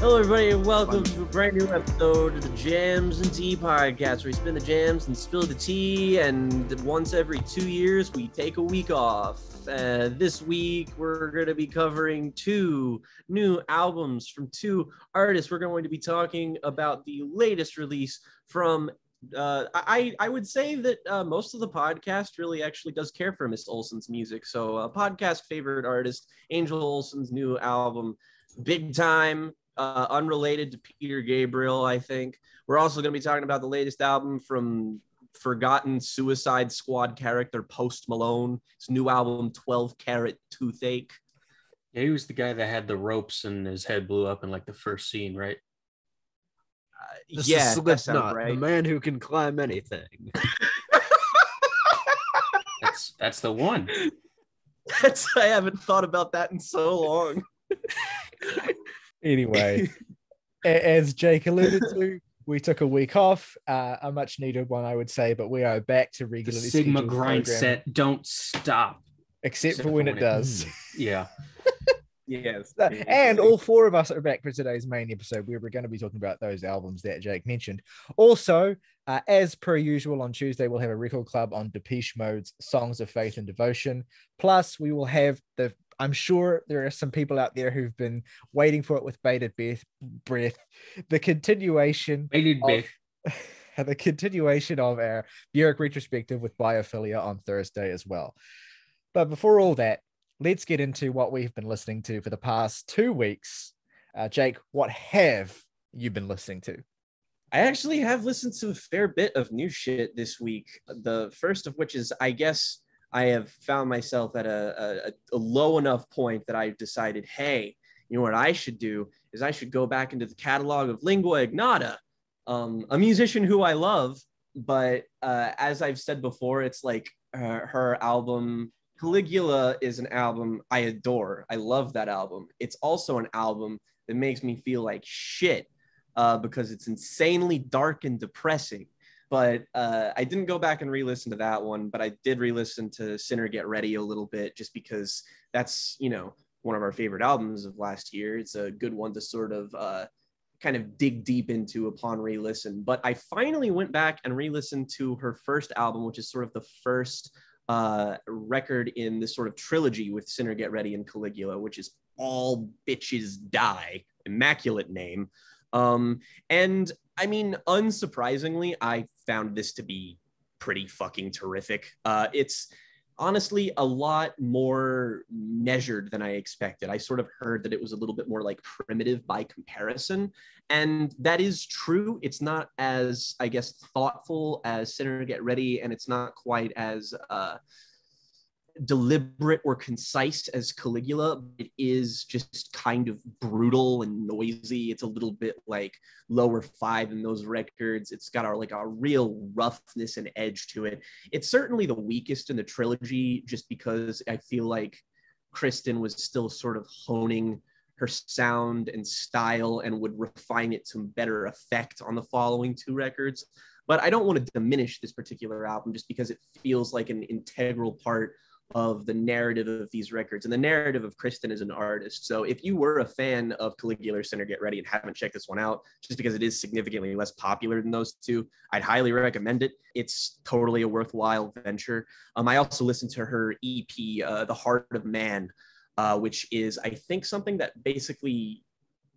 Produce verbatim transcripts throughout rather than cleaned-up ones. Hello, everybody, and welcome to a brand new episode of the Jams and Tea Podcast, where we spin the jams and spill the tea, and once every two years, we take a week off. Uh, this week, we're going to be covering two new albums from two artists. We're going to be talking about the latest release from... Uh, I, I would say that uh, most of the podcast really actually does care for Miss Olsen's music. So uh, podcast favorite artist, Angel Olsen's new album, Big Time, uh, unrelated to Peter Gabriel, I think. We're also going to be talking about the latest album from forgotten Suicide Squad character Post Malone. His new album, twelve Carat Toothache. Yeah, he was the guy that had the ropes and his head blew up in like the first scene, right? Uh, this yeah, is Slipknot, right? The man who can climb anything. that's that's the one. That's I haven't thought about that in so long. Anyway, as Jake alluded to, we took a week off, uh, a much needed one, I would say, but we are back to regularly. The Sigma grind program. Set don't stop, except, except for when, when it, it does. Yeah. Yes. And all four of us are back for today's main episode, where we're going to be talking about those albums that Jake mentioned. Also, uh, as per usual, on Tuesday, we'll have a record club on Depeche Mode's Songs of Faith and Devotion. Plus, we will have the, I'm sure there are some people out there who've been waiting for it with bated breath, breath the continuation. Bated breath. The continuation of our Björk retrospective with Biophilia on Thursday as well. But before all that, let's get into what we've been listening to for the past two weeks. Uh, Jake, what have you been listening to? I actually have listened to a fair bit of new shit this week. The first of which is, I guess I have found myself at a, a, a low enough point that I've decided, hey, you know what I should do is I should go back into the catalog of Lingua Ignota, um, a musician who I love. But uh, as I've said before, it's like her, her album... Caligula is an album I adore. I love that album. It's also an album that makes me feel like shit uh, because it's insanely dark and depressing. But uh, I didn't go back and re-listen to that one, but I did re-listen to Sinner Get Ready a little bit just because that's, you know, one of our favorite albums of last year. It's a good one to sort of uh, kind of dig deep into upon re-listen. But I finally went back and re-listened to her first album, which is sort of the first... Uh, record in this sort of trilogy with Sinner Get Ready and Caligula, which is All Bitches Die, immaculate name. Um, and I mean, unsurprisingly, I found this to be pretty fucking terrific. Uh, it's honestly a lot more measured than I expected. I sort of heard that it was a little bit more like primitive by comparison. And that is true. It's not as, I guess, thoughtful as Sinner Get Ready, and it's not quite as uh, deliberate or concise as Caligula. It is just kind of brutal and noisy. It's a little bit like lower five in those records. It's got a, like a real roughness and edge to it. It's certainly the weakest in the trilogy, just because I feel like Kristen was still sort of honing her sound and style and would refine it to better effect on the following two records. But I don't want to diminish this particular album just because it feels like an integral part of the narrative of these records and the narrative of Kristen as an artist. So if you were a fan of Caligula or Sinner Get Ready and haven't checked this one out, just because it is significantly less popular than those two, I'd highly recommend it. It's totally a worthwhile venture. Um, I also listened to her E P, uh, The Heart of Man, Uh, which is, I think, something that basically,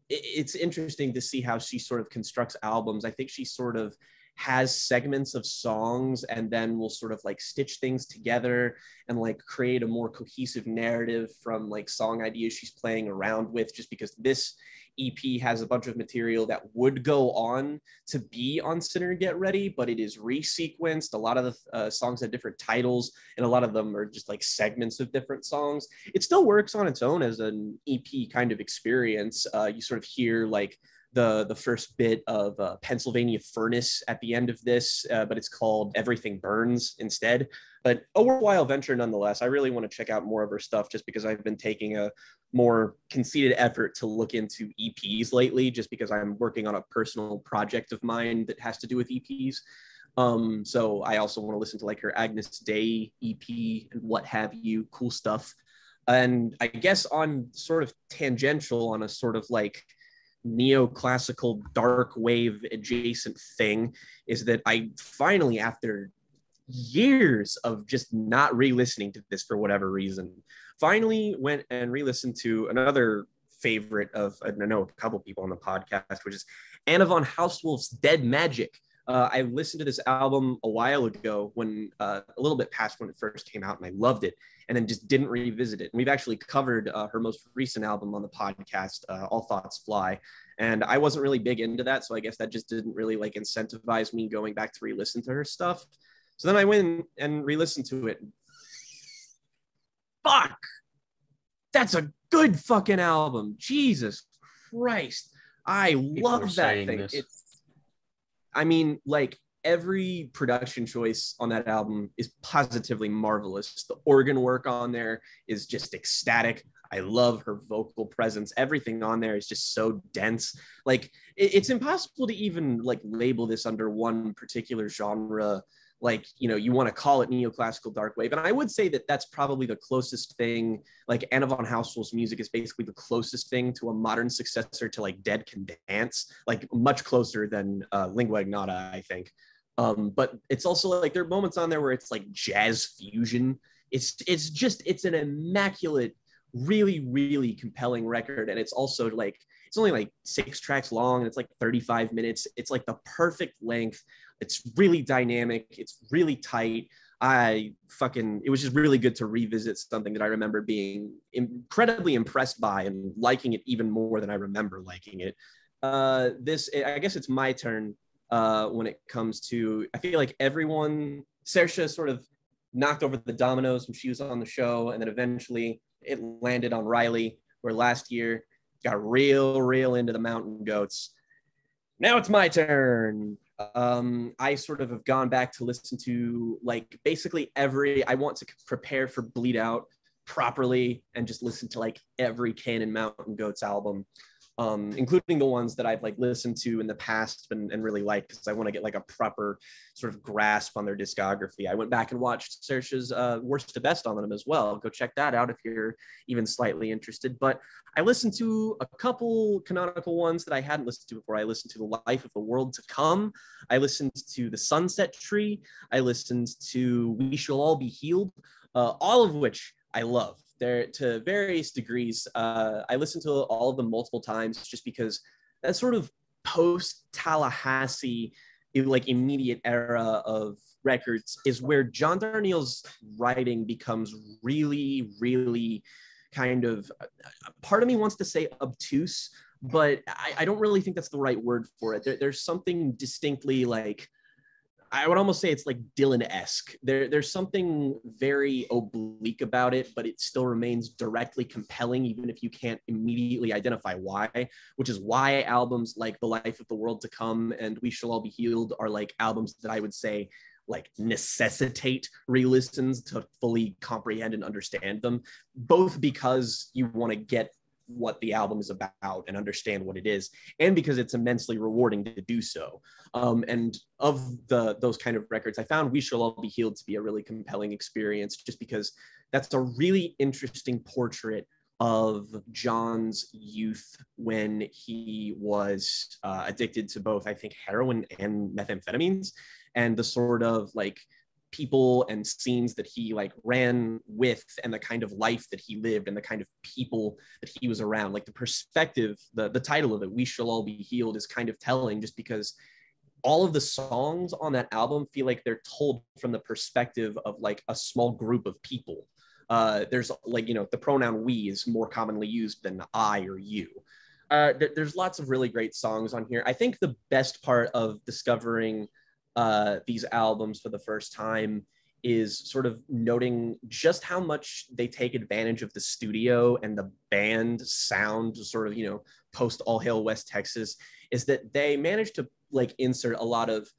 it, it's interesting to see how she sort of constructs albums. I think she sort of has segments of songs and then will sort of like stitch things together and like create a more cohesive narrative from like song ideas she's playing around with, just because this E P has a bunch of material that would go on to be on Sinner Get Ready, but it is resequenced. A lot of the uh, songs have different titles, and a lot of them are just like segments of different songs. It still works on its own as an E P kind of experience. Uh, you sort of hear like the, the first bit of uh, Pennsylvania Furnace at the end of this, uh, but it's called Everything Burns instead. But a worthwhile venture nonetheless. I really want to check out more of her stuff just because I've been taking a more conceited effort to look into E Ps lately, just because I'm working on a personal project of mine that has to do with E Ps. Um, so I also want to listen to like her Agnus Dei E P and what have you, cool stuff. And I guess on sort of tangential, on a sort of like neoclassical dark wave adjacent thing is that I finally, after years of just not re-listening to this for whatever reason, finally went and re-listened to another favorite of, I know a couple people on the podcast, which is Anna von Hausswolff's Dead Magic. Uh, I listened to this album a while ago, when uh, a little bit past when it first came out, and I loved it, and then just didn't revisit it. And we've actually covered uh, her most recent album on the podcast, uh, All Thoughts Fly. And I wasn't really big into that, so I guess that just didn't really like incentivize me going back to re-listen to her stuff. So then I went and re-listened to it. Fuck! That's a good fucking album. Jesus Christ. I love that thing. It's, I mean, like, every production choice on that album is positively marvelous. The organ work on there is just ecstatic. I love her vocal presence. Everything on there is just so dense. Like, it, it's impossible to even, like, label this under one particular genre. Like, you know, you want to call it neoclassical dark wave. And I would say that that's probably the closest thing. Like, Anna von Hausswolff's music is basically the closest thing to a modern successor to, like, Dead Can Dance, like much closer than uh, Lingua Ignota, I think. Um, but it's also like there are moments on there where it's like jazz fusion. It's, it's just, it's an immaculate, really, really compelling record. And it's also like, it's only like six tracks long. And it's like thirty-five minutes. It's like the perfect length. It's really dynamic. It's really tight. I fucking, it was just really good to revisit something that I remember being incredibly impressed by and liking it even more than I remember liking it. Uh, this, I guess it's my turn uh, when it comes to, I feel like everyone, Saoirse sort of knocked over the dominoes when she was on the show. And then eventually it landed on Riley, where last year got real, real into the Mountain Goats. Now it's my turn. Um, I sort of have gone back to listen to like basically every, I want to prepare for Bleed Out properly and just listen to like every Canon Mountain Goats album, um, including the ones that I've like listened to in the past and, and really liked, because I want to get like a proper sort of grasp on their discography. I went back and watched Saoirse's uh, Worst to Best on them as well. Go check that out if you're even slightly interested. But I listened to a couple canonical ones that I hadn't listened to before. I listened to The Life of the World to Come. I listened to The Sunset Tree. I listened to We Shall All Be Healed, uh, all of which I love. They're to various degrees. Uh, I listened to all of them multiple times just because that sort of post-Tallahassee, like immediate era of records is where John Darnielle's writing becomes really, really kind of, part of me wants to say obtuse, but I, I don't really think that's the right word for it. There, there's something distinctly like, I would almost say it's like Dylan-esque. There, there's something very oblique about it, but it still remains directly compelling, even if you can't immediately identify why, which is why albums like The Life of the World to Come and We Shall All Be Healed are like albums that I would say like necessitate re-listens to fully comprehend and understand them, both because you want to get what the album is about and understand what it is, and because it's immensely rewarding to do so. Um, and of the those kind of records, I found We Shall All Be Healed to be a really compelling experience, just because that's a really interesting portrait of John's youth when he was uh, addicted to both, I think, heroin and methamphetamines, and the sort of like people and scenes that he like ran with, and the kind of life that he lived, and the kind of people that he was around. Like the perspective, the, the title of it, We Shall All Be Healed, is kind of telling, just because all of the songs on that album feel like they're told from the perspective of like a small group of people. Uh, there's like, you know, the pronoun we is more commonly used than I or you. Uh, th- there's lots of really great songs on here. I think the best part of discovering Uh, these albums for the first time is sort of noting just how much they take advantage of the studio and the band sound, sort of, you know, post All Hail West Texas, is that they managed to like insert a lot of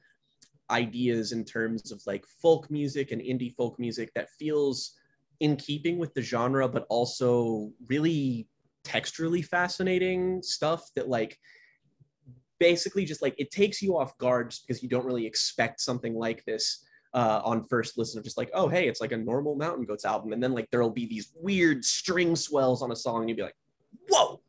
ideas in terms of like folk music and indie folk music that feels in keeping with the genre, but also really texturally fascinating stuff that like basically just like it takes you off guard, just because you don't really expect something like this uh, on first listen, of just like, oh, hey, it's like a normal Mountain Goats album. And then like there'll be these weird string swells on a song and you'll be like, whoa,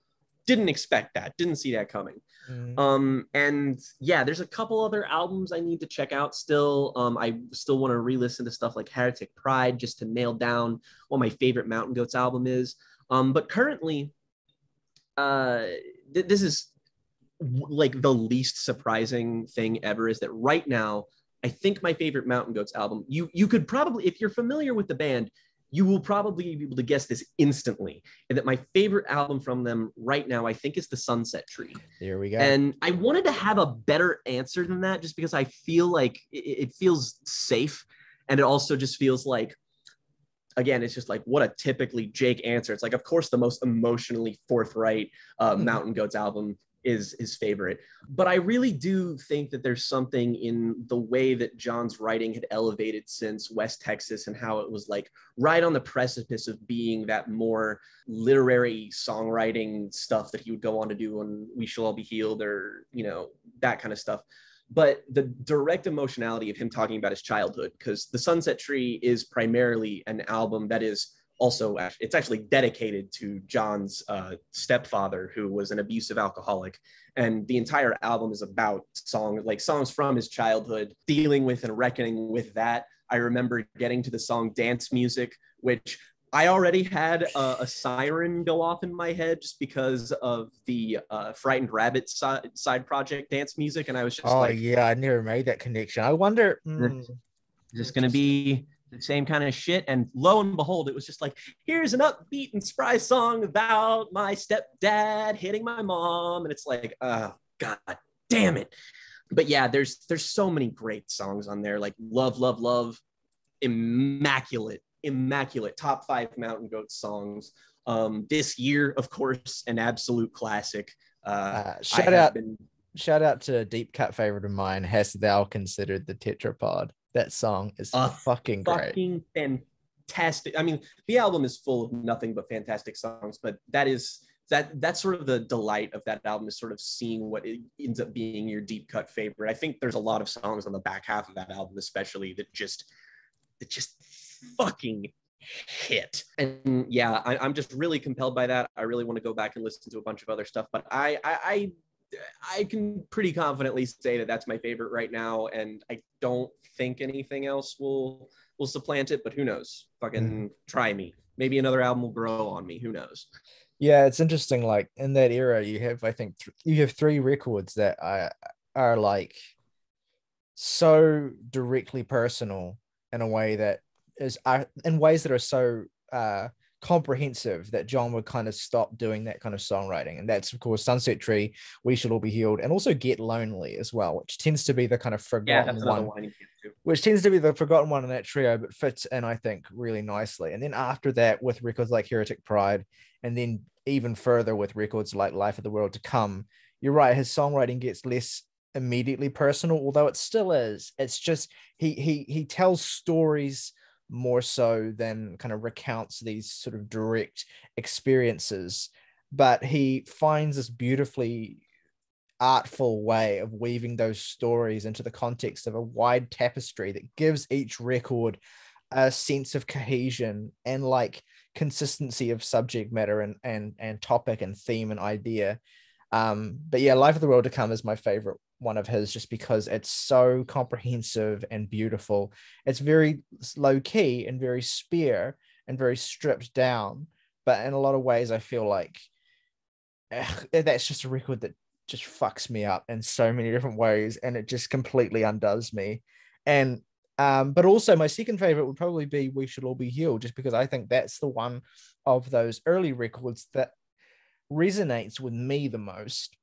didn't expect that, didn't see that coming. Mm. Um, and yeah, there's a couple other albums I need to check out still. Um, I still want to re-listen to stuff like Heretic Pride just to nail down what my favorite Mountain Goats album is. Um, but currently, uh, th- this is like the least surprising thing ever, is that right now, I think my favorite Mountain Goats album, you you could probably, if you're familiar with the band, you will probably be able to guess this instantly. And that my favorite album from them right now, I think, is The Sunset Tree. There we go. And I wanted to have a better answer than that, just because I feel like it, it feels safe. And it also just feels like, again, it's just like, what a typically Jake answer. It's like, of course, the most emotionally forthright uh, Mountain Goats album is his favorite. But I really do think that there's something in the way that John's writing had elevated since West Texas, and how it was like right on the precipice of being that more literary songwriting stuff that he would go on to do on We Shall All Be Healed, or, you know, that kind of stuff. But the direct emotionality of him talking about his childhood, because The Sunset Tree is primarily an album that is also, it's actually dedicated to John's uh, stepfather, who was an abusive alcoholic. And the entire album is about song, like songs from his childhood, dealing with and reckoning with that. I remember getting to the song Dance Music, which I already had a, a siren go off in my head just because of the uh, Frightened Rabbit side, side project Dance Music. And I was just oh, like, oh yeah, I never made that connection. I wonder, mm, is this going to be the same kind of shit? And lo and behold, it was just like, here's an upbeat and spry song about my stepdad hitting my mom. And it's like, oh, God damn it. But yeah, there's, there's so many great songs on there. Like Love, Love, Love, immaculate, immaculate top five Mountain Goats songs. Um, this year, of course, an absolute classic. Uh, uh, shout out, been... shout out to a deep cut favorite of mine, Hast Thou Considered the Tetrapod? That song is uh, fucking great. Fucking fantastic. I mean, the album is full of nothing but fantastic songs, but that is that that's sort of the delight of that album, is sort of seeing what it ends up being your deep cut favorite. I think there's a lot of songs on the back half of that album, especially, that just that just fucking hit. And yeah, I, I'm just really compelled by that. I really want to go back and listen to a bunch of other stuff, but I I, I I can pretty confidently say that that's my favorite right now, and I don't think anything else will will supplant it. But who knows? Fucking mm. try me. Maybe another album will grow on me. Who knows? Yeah, it's interesting. Like in that era, you have I think th- you have three records that are, are like so directly personal in a way that is are, in ways that are so. Uh, comprehensive that John would kind of stop doing that kind of songwriting, and that's of course Sunset Tree, We Shall All Be Healed, and also Get Lonely as well, which tends to be the kind of forgotten yeah, one, one which tends to be the forgotten one in that trio, but fits in I think really nicely. And then after that, with records like Heretic Pride, and then even further with records like Life of the World to Come, you're right, his songwriting gets less immediately personal, although it still is. It's just he he he tells stories more so than kind of recounts these sort of direct experiences, but he finds this beautifully artful way of weaving those stories into the context of a wide tapestry that gives each record a sense of cohesion and like consistency of subject matter and and and topic and theme and idea. Um, but yeah, Life of the World to Come is my favorite one of his, just because it's so comprehensive and beautiful. It's very low key and very spare and very stripped down, but in a lot of ways I feel like ugh, that's just a record that just fucks me up in so many different ways, and it just completely undoes me. And um but also my second favorite would probably be We Should All Be Healed, just because I think that's the one of those early records that resonates with me the most.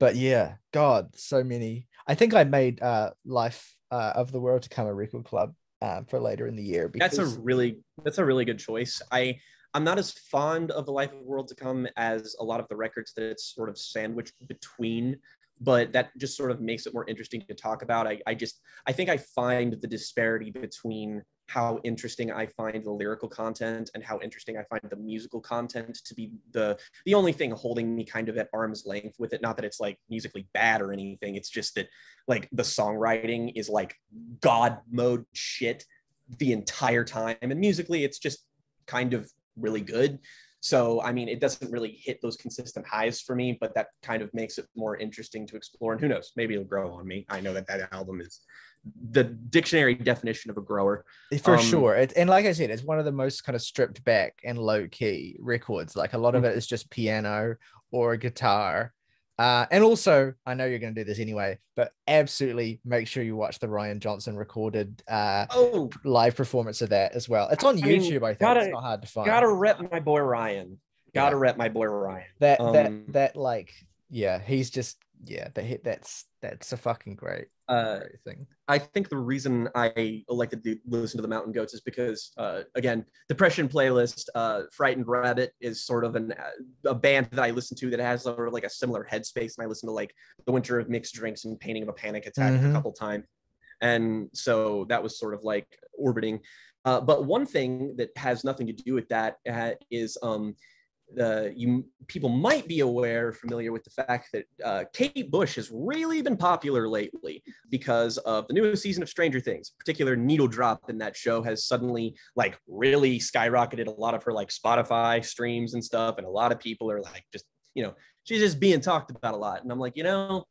But yeah, God, so many. I think I made uh, Life uh, of the World to Come a record club uh, for later in the year. Because... That's a really that's a really good choice. I, I'm not as fond of The Life of the World to Come as a lot of the records that it's sort of sandwiched between, but that just sort of makes it more interesting to talk about. I, I just, I think I find the disparity between how interesting I find the lyrical content and how interesting I find the musical content to be the the only thing holding me kind of at arm's length with it. Not that it's like musically bad or anything. It's just that like the songwriting is like God mode shit the entire time. And musically, it's just kind of really good. So, I mean, it doesn't really hit those consistent highs for me, but that kind of makes it more interesting to explore. And who knows, maybe it'll grow on me. I know that that album is the dictionary definition of a grower. For um, sure. It, and like I said, it's one of the most kind of stripped back and low key records. Like a lot of it is just piano or a guitar. Uh, and also, I know you're going to do this anyway, but absolutely make sure you watch the Ryan Johnson recorded uh, oh, live performance of that as well. It's on I YouTube, mean, I think. Gotta, it's not hard to find. Gotta rep my boy Ryan. Gotta yeah. rep my boy Ryan. That um, that that like yeah, he's just yeah. That that's that's a fucking great, uh, great thing. I think the reason I elected to listen to the Mountain Goats is because uh, again, Depression playlist. Uh, Frightened Rabbit is sort of an a band that I listen to that has sort of like a similar headspace, and I listen to like The Winter of Mixed Drinks and Painting of a Panic Attack mm-hmm. a couple times, and so that was sort of like orbiting. Uh, but one thing that has nothing to do with that uh, is. Um, Uh, you people might be aware, familiar with the fact that uh, Kate Bush has really been popular lately because of the newest season of Stranger Things. A particular needle drop in that show has suddenly like really skyrocketed a lot of her like Spotify streams and stuff, and a lot of people are like, just, you know, she's just being talked about a lot. And I'm like, you know,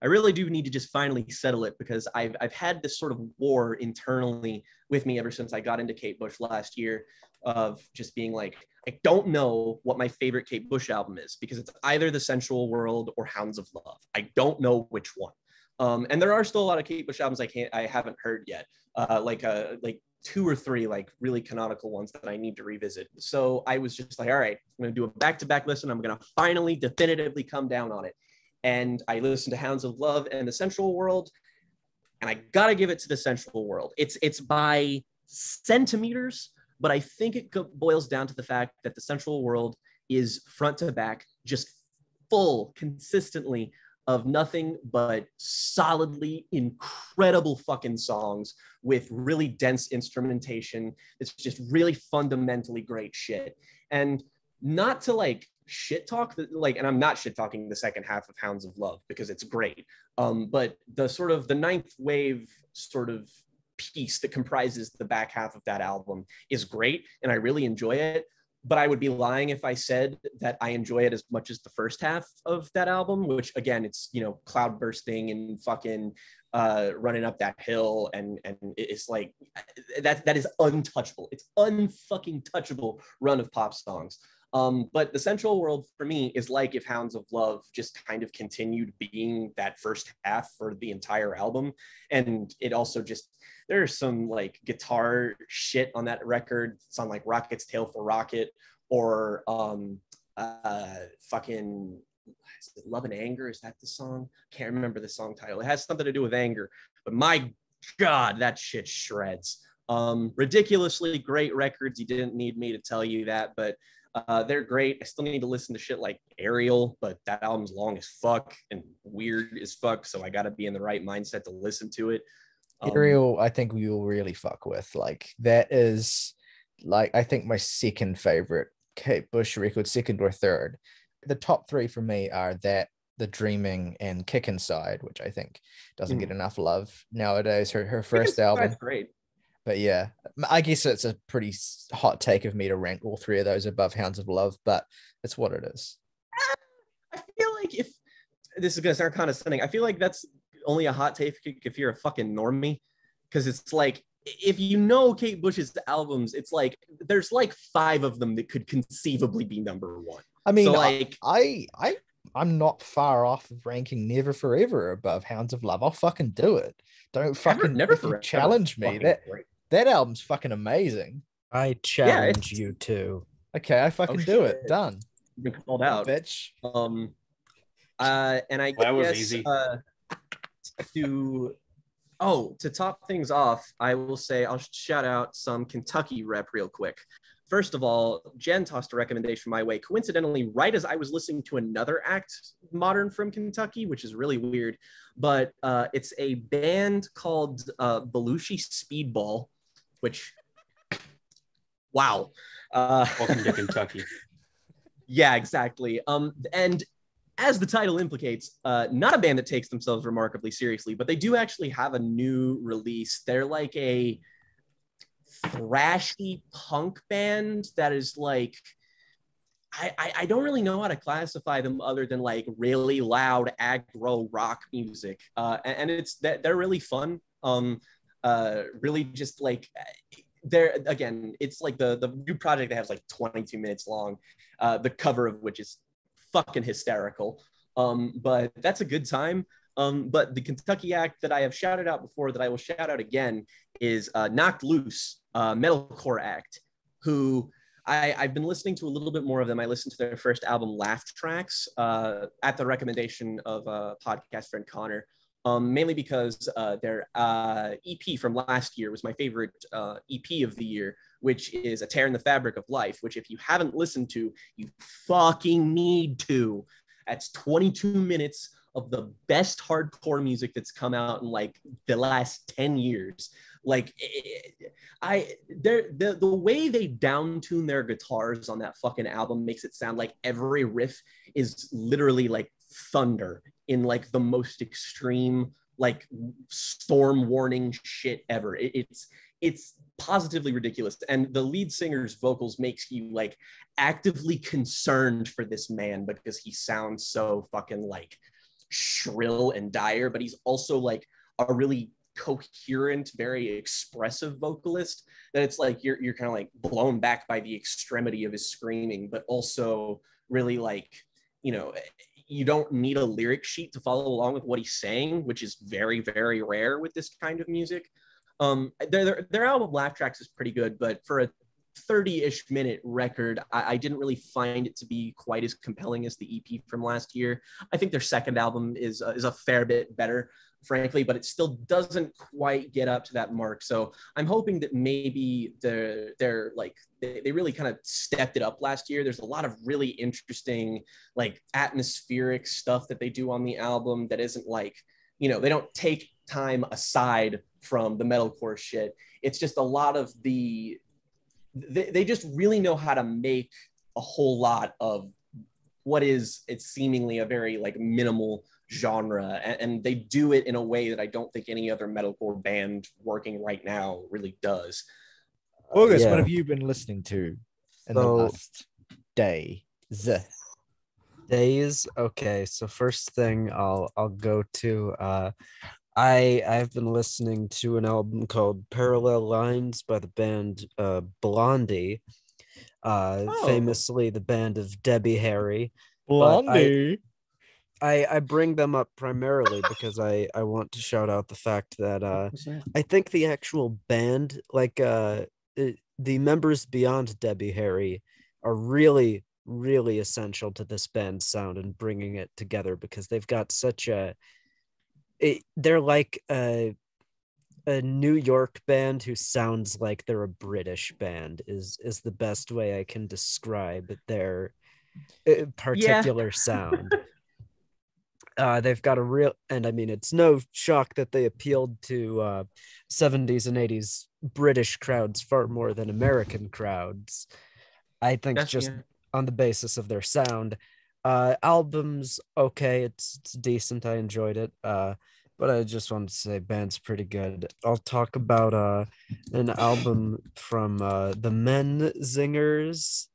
I really do need to just finally settle it, because I've I've had this sort of war internally with me ever since I got into Kate Bush last year, of just being like, I don't know what my favorite Kate Bush album is, because it's either The Sensual World or Hounds of Love. I don't know which one. Um, and there are still a lot of Kate Bush albums I can't, I haven't heard yet, uh, like uh, like two or three like really canonical ones that I need to revisit. So I was just like, all right, I'm gonna do a back-to-back listen. I'm gonna finally definitively come down on it. And I listened to Hounds of Love and The Sensual World, and I gotta give it to The Sensual World. It's it's by centimeters. But I think it boils down to the fact that The Sensual World is front to back, just full consistently of nothing but solidly incredible fucking songs with really dense instrumentation. It's just really fundamentally great shit. And not to like shit talk, like, and I'm not shit talking the second half of Hounds of Love because it's great. Um, but the sort of the ninth wave sort of piece that comprises the back half of that album is great, and I really enjoy it, but I would be lying if I said that I enjoy it as much as the first half of that album, which again, it's, you know, cloud bursting and fucking uh running up that hill, and and it's like that that is untouchable. It's unfucking touchable run of pop songs. Um, but The Sensual World for me is like if Hounds of Love just kind of continued being that first half for the entire album. And it also just, there's some like guitar shit on that record. It's on like Rocket's Tail for Rocket, or um, uh, fucking is it Love and Anger. Is that the song? Can't remember the song title. It has something to do with anger, but my God, that shit shreds. Um, ridiculously great records. You didn't need me to tell you that, but Uh, they're great. I still need to listen to shit like Aerial, but that album's long as fuck and weird as fuck, so I gotta be in the right mindset to listen to it. Um, Aerial, I think you'll really fuck with. Like, that is, like, I think my second favorite Kate Bush record, second or third. The top three for me are that, The Dreaming, and Kick Inside, which I think doesn't mm. get enough love nowadays. Her her first album. That's great. But yeah, I guess it's a pretty hot take of me to rank all three of those above Hounds of Love, but it's what it is. I feel like if this is going to sound condescending, I feel like that's only a hot take if you're a fucking normie, because it's like, if you know Kate Bush's albums, it's like there's like five of them that could conceivably be number one. I mean, so like I, I, I, I'm not far off of ranking Never Forever above Hounds of Love. I'll fucking do it. Don't fucking Never, Never Forever challenge me. That. Great. That album's fucking amazing. I challenge yeah, you to. Okay, I fucking oh, do shit. it. Done. You've been called out, bitch. Um, uh, and I well, guess that was easy. Uh, to oh, to top things off, I will say I'll shout out some Kentucky rep real quick. First of all, Jen tossed a recommendation my way, coincidentally, right as I was listening to another act, modern from Kentucky, which is really weird. But uh, it's a band called uh, Belushi Speedball, which, wow. Uh, Welcome to Kentucky. Yeah, exactly. Um, and as the title implicates, uh, not a band that takes themselves remarkably seriously, but they do actually have a new release. They're like a thrashy punk band that is like I, I don't really know how to classify them other than like really loud aggro rock music. Uh, and it's that they're really fun. Um, uh, really just like they're again, it's like the, the new project that has like twenty-two minutes long, uh, the cover of which is fucking hysterical. Um, but that's a good time. Um, but the Kentucky act that I have shouted out before that I will shout out again is uh, Knocked Loose, uh, metalcore act, who I, I've been listening to a little bit more of them. I listened to their first album, Laugh Tracks, uh, at the recommendation of a podcast friend, Connor, um, mainly because uh, their uh, E P from last year was my favorite uh, E P of the year, which is A Tear in the Fabric of Life, which if you haven't listened to, you fucking need to. That's twenty-two minutes of the best hardcore music that's come out in like the last ten years. Like I, the, the way they downtune their guitars on that fucking album makes it sound like every riff is literally like thunder in like the most extreme, like storm warning shit ever. It, it's, it's positively ridiculous. And the lead singer's vocals makes you like actively concerned for this man because he sounds so fucking like shrill and dire, but he's also like a really coherent, very expressive vocalist that it's like you're you're kind of like blown back by the extremity of his screaming, but also really like, you know, you don't need a lyric sheet to follow along with what he's saying, which is very, very rare with this kind of music. Um, their, their, their album Laugh Tracks is pretty good, but for a thirty-ish minute record, I, I didn't really find it to be quite as compelling as the E P from last year. I think their second album is uh, is a fair bit better, frankly, but it still doesn't quite get up to that mark. So I'm hoping that maybe they're, they're like, they, they really kind of stepped it up last year. There's a lot of really interesting, like atmospheric stuff that they do on the album that isn't like, you know, they don't take time aside from the metalcore shit. It's just a lot of the, they, they just really know how to make a whole lot of what is, it's seemingly a very like minimal genre, and they do it in a way that I don't think any other metalcore band working right now really does. August, yeah. What have you been listening to in so, the last day? Z. Days. Okay, so first thing I'll I'll go to. Uh, I I've been listening to an album called Parallel Lines by the band uh, Blondie, uh, oh. famously the band of Debbie Harry. Blondie. I, I bring them up primarily because I, I want to shout out the fact that uh, I think the actual band, like uh, the members beyond Debbie Harry, are really, really essential to this band's sound and bringing it together, because they've got such a... It, they're like a, a New York band who sounds like they're a British band is, is the best way I can describe their particular yeah. sound. Uh, they've got a real, and I mean, it's no shock that they appealed to uh, seventies and eighties British crowds far more than American crowds. I think That's, just yeah. on the basis of their sound. Uh, album's okay, it's, it's decent, I enjoyed it. Uh, but I just wanted to say band's pretty good. I'll talk about uh, an album from uh, the Men Zingers.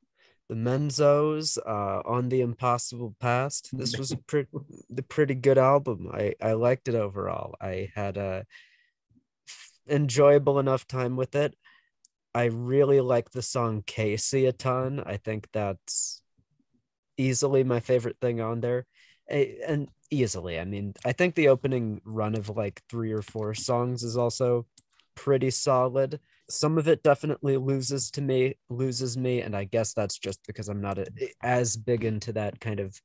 The Menzos, uh, On the Impossible Past. This was a pretty, the pretty good album. I, I liked it overall. I had a enjoyable enough time with it. I really like the song Casey a ton. I think that's easily my favorite thing on there. And easily, I mean, I think the opening run of like three or four songs is also pretty solid. Some of it definitely loses to me, loses me, and I guess that's just because I'm not a, as big into that kind of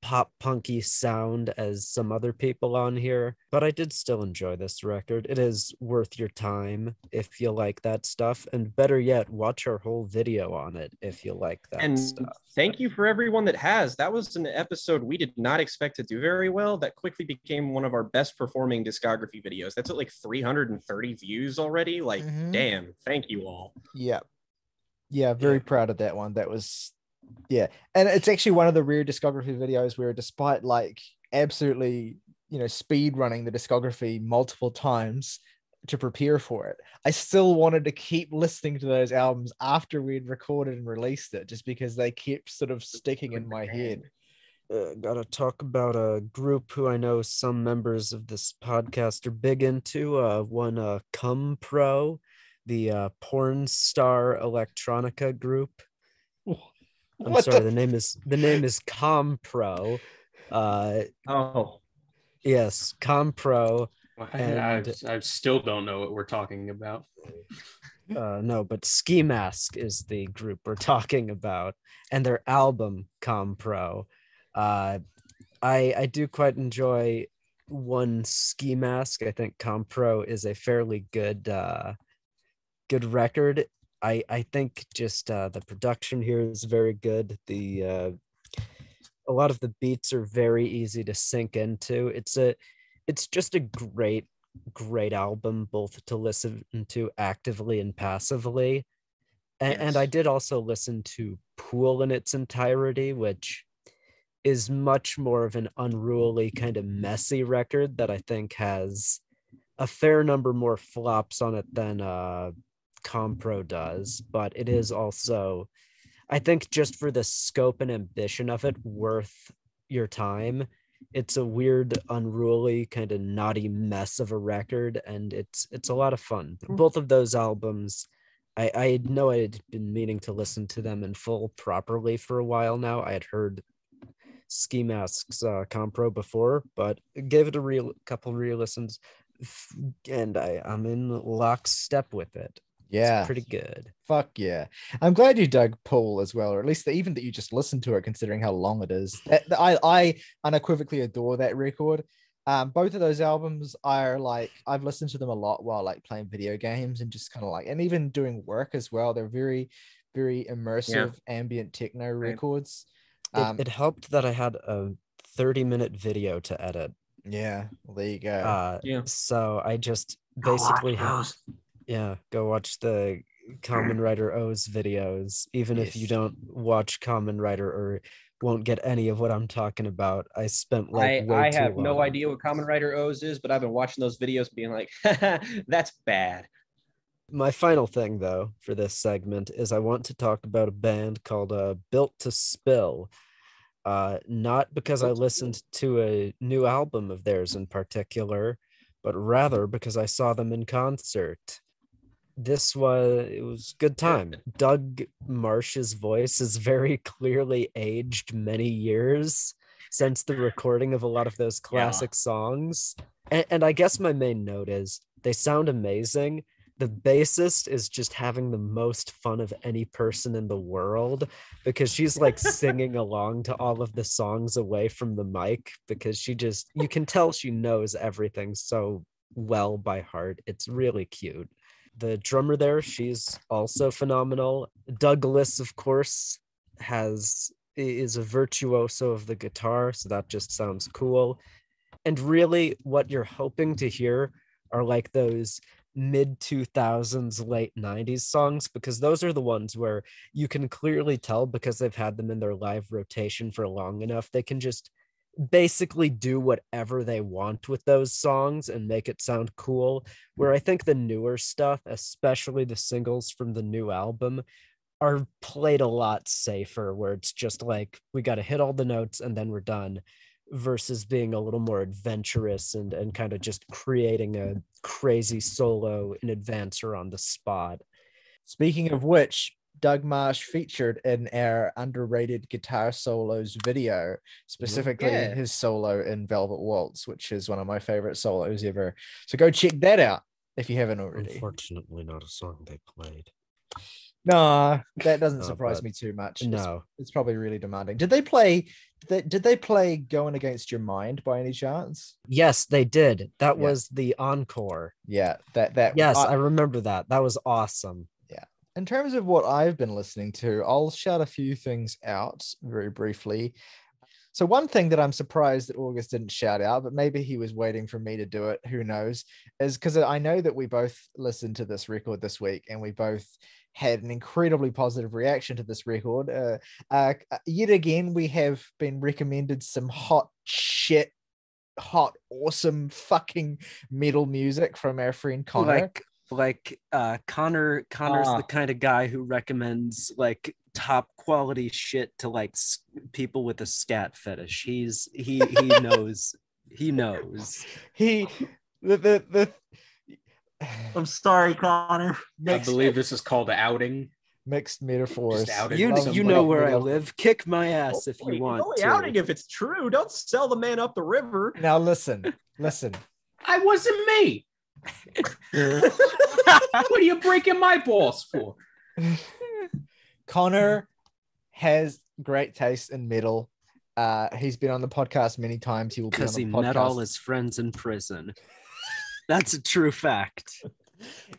pop punky sound as some other people on here. But I did still enjoy this record. It is worth your time if you like that stuff, and better yet, watch our whole video on it if you like that and stuff. Thank you for everyone that has. That was an episode we did not expect to do very well. That quickly became one of our best performing discography videos. That's at like three hundred thirty views already. Like, mm-hmm. damn, thank you all. Yeah. Yeah, very yeah. proud of that one. That was... yeah, and it's actually one of the rare discography videos where, despite like absolutely, you know, speed running the discography multiple times, to prepare for it. I still wanted to keep listening to those albums after we'd recorded and released it, just because they kept sort of sticking in my head. Uh, gotta talk about a group who I know some members of this podcast are big into. Uh, one, uh, Compro, the uh, porn star electronica group. I'm what sorry, the-, the name is the name is Compro. Uh, oh, yes, Compro. And I've, I still don't know what we're talking about. Uh, no, but Skee Mask is the group we're talking about, and their album Compro. Uh, I I do quite enjoy one Skee Mask. I think Compro is a fairly good uh, good record. I I think just uh, the production here is very good. The uh, a lot of the beats are very easy to sink into. It's a It's just a great, great album, both to listen to actively and passively. And, yes. and I did also listen to Pool in its entirety, which is much more of an unruly, kind of messy record that I think has a fair number more flops on it than uh, Compro does. But it is also, I think, just for the scope and ambition of it, worth your time. It's a weird, unruly, kind of naughty mess of a record, and it's it's a lot of fun. Both of those albums, I, I know I had been meaning to listen to them in full properly for a while now. I had heard Skee Mask's uh, Compro before, but gave it a real couple re-listens, and I, I'm in lockstep with it. Yeah, it's pretty good. Fuck yeah! I'm glad you dug Pool as well, or at least the, even that you just listened to it, considering how long it is. I I unequivocally adore that record. Um, both of those albums are like I've listened to them a lot while like playing video games and just kind of like, and even doing work as well. They're very, very immersive yeah. ambient techno right. records. Um, it, it helped that I had a thirty minute video to edit. Yeah, well, there you go. Uh, yeah. So I just basically have. Yeah, go watch the Kamen Rider O's videos, even yes. if you don't watch Kamen Rider or won't get any of what I'm talking about. I spent like I, way I too have long. No idea what Kamen Rider O's is, but I've been watching those videos being like, that's bad. My final thing, though, for this segment is I want to talk about a band called uh, Built to Spill. Uh, not because I listened to a new album of theirs in particular, but rather because I saw them in concert. This was, it was good time. Doug Martsch's voice is very clearly aged many years since the recording of a lot of those classic yeah. songs. And, and I guess my main note is they sound amazing. The bassist is just having the most fun of any person in the world because she's like singing along to all of the songs away from the mic because she just, you can tell she knows everything so well by heart. It's really cute. The drummer there, she's also phenomenal. Douglas, of course, has is a virtuoso of the guitar, so that just sounds cool. And really what you're hoping to hear are like those mid two thousands, late nineties songs, because those are the ones where you can clearly tell because they've had them in their live rotation for long enough, they can just basically do whatever they want with those songs and make it sound cool. Where I think the newer stuff, especially the singles from the new album, are played a lot safer, where it's just like, we got to hit all the notes and then we're done, versus being a little more adventurous and, and kind of just creating a crazy solo in advance or on the spot. Speaking of which, Doug Martsch featured in our underrated guitar solos video, specifically yeah. his solo in Velvet Waltz, which is one of my favorite solos ever. So go check that out if you haven't already. Unfortunately, not a song they played. No, that doesn't no, surprise me too much. No, it's, it's probably really demanding. Did they play? Did they, did they play "Going Against Your Mind" by any chance? Yes, they did. That yeah. was the encore. Yeah, that that. Yes, I, I remember that. That was awesome. Yeah. In terms of what I've been listening to, I'll shout a few things out very briefly. So one thing that I'm surprised that August didn't shout out, but maybe he was waiting for me to do it. Who knows? Is because I know that we both listened to this record this week, and we both had an incredibly positive reaction to this record. Uh, uh, yet again, we have been recommended some hot shit hot, awesome fucking metal music from our friend Connor. Like, like uh, Connor, Connor's uh, the kind of guy who recommends like top quality shit to like people with a scat fetish. He's he he knows he knows he the the. the... I'm sorry, Connor. I believe this is called outing. Mixed metaphors. You, you know where I live. Kick my ass if you want. Only outing if it's true. Don't sell the man up the river. Now listen, listen. I wasn't me. What are you breaking my balls for? Connor has great taste in metal. Uh, he's been on the podcast many times. He will be on the podcast. Because he met all his friends in prison. That's a true fact.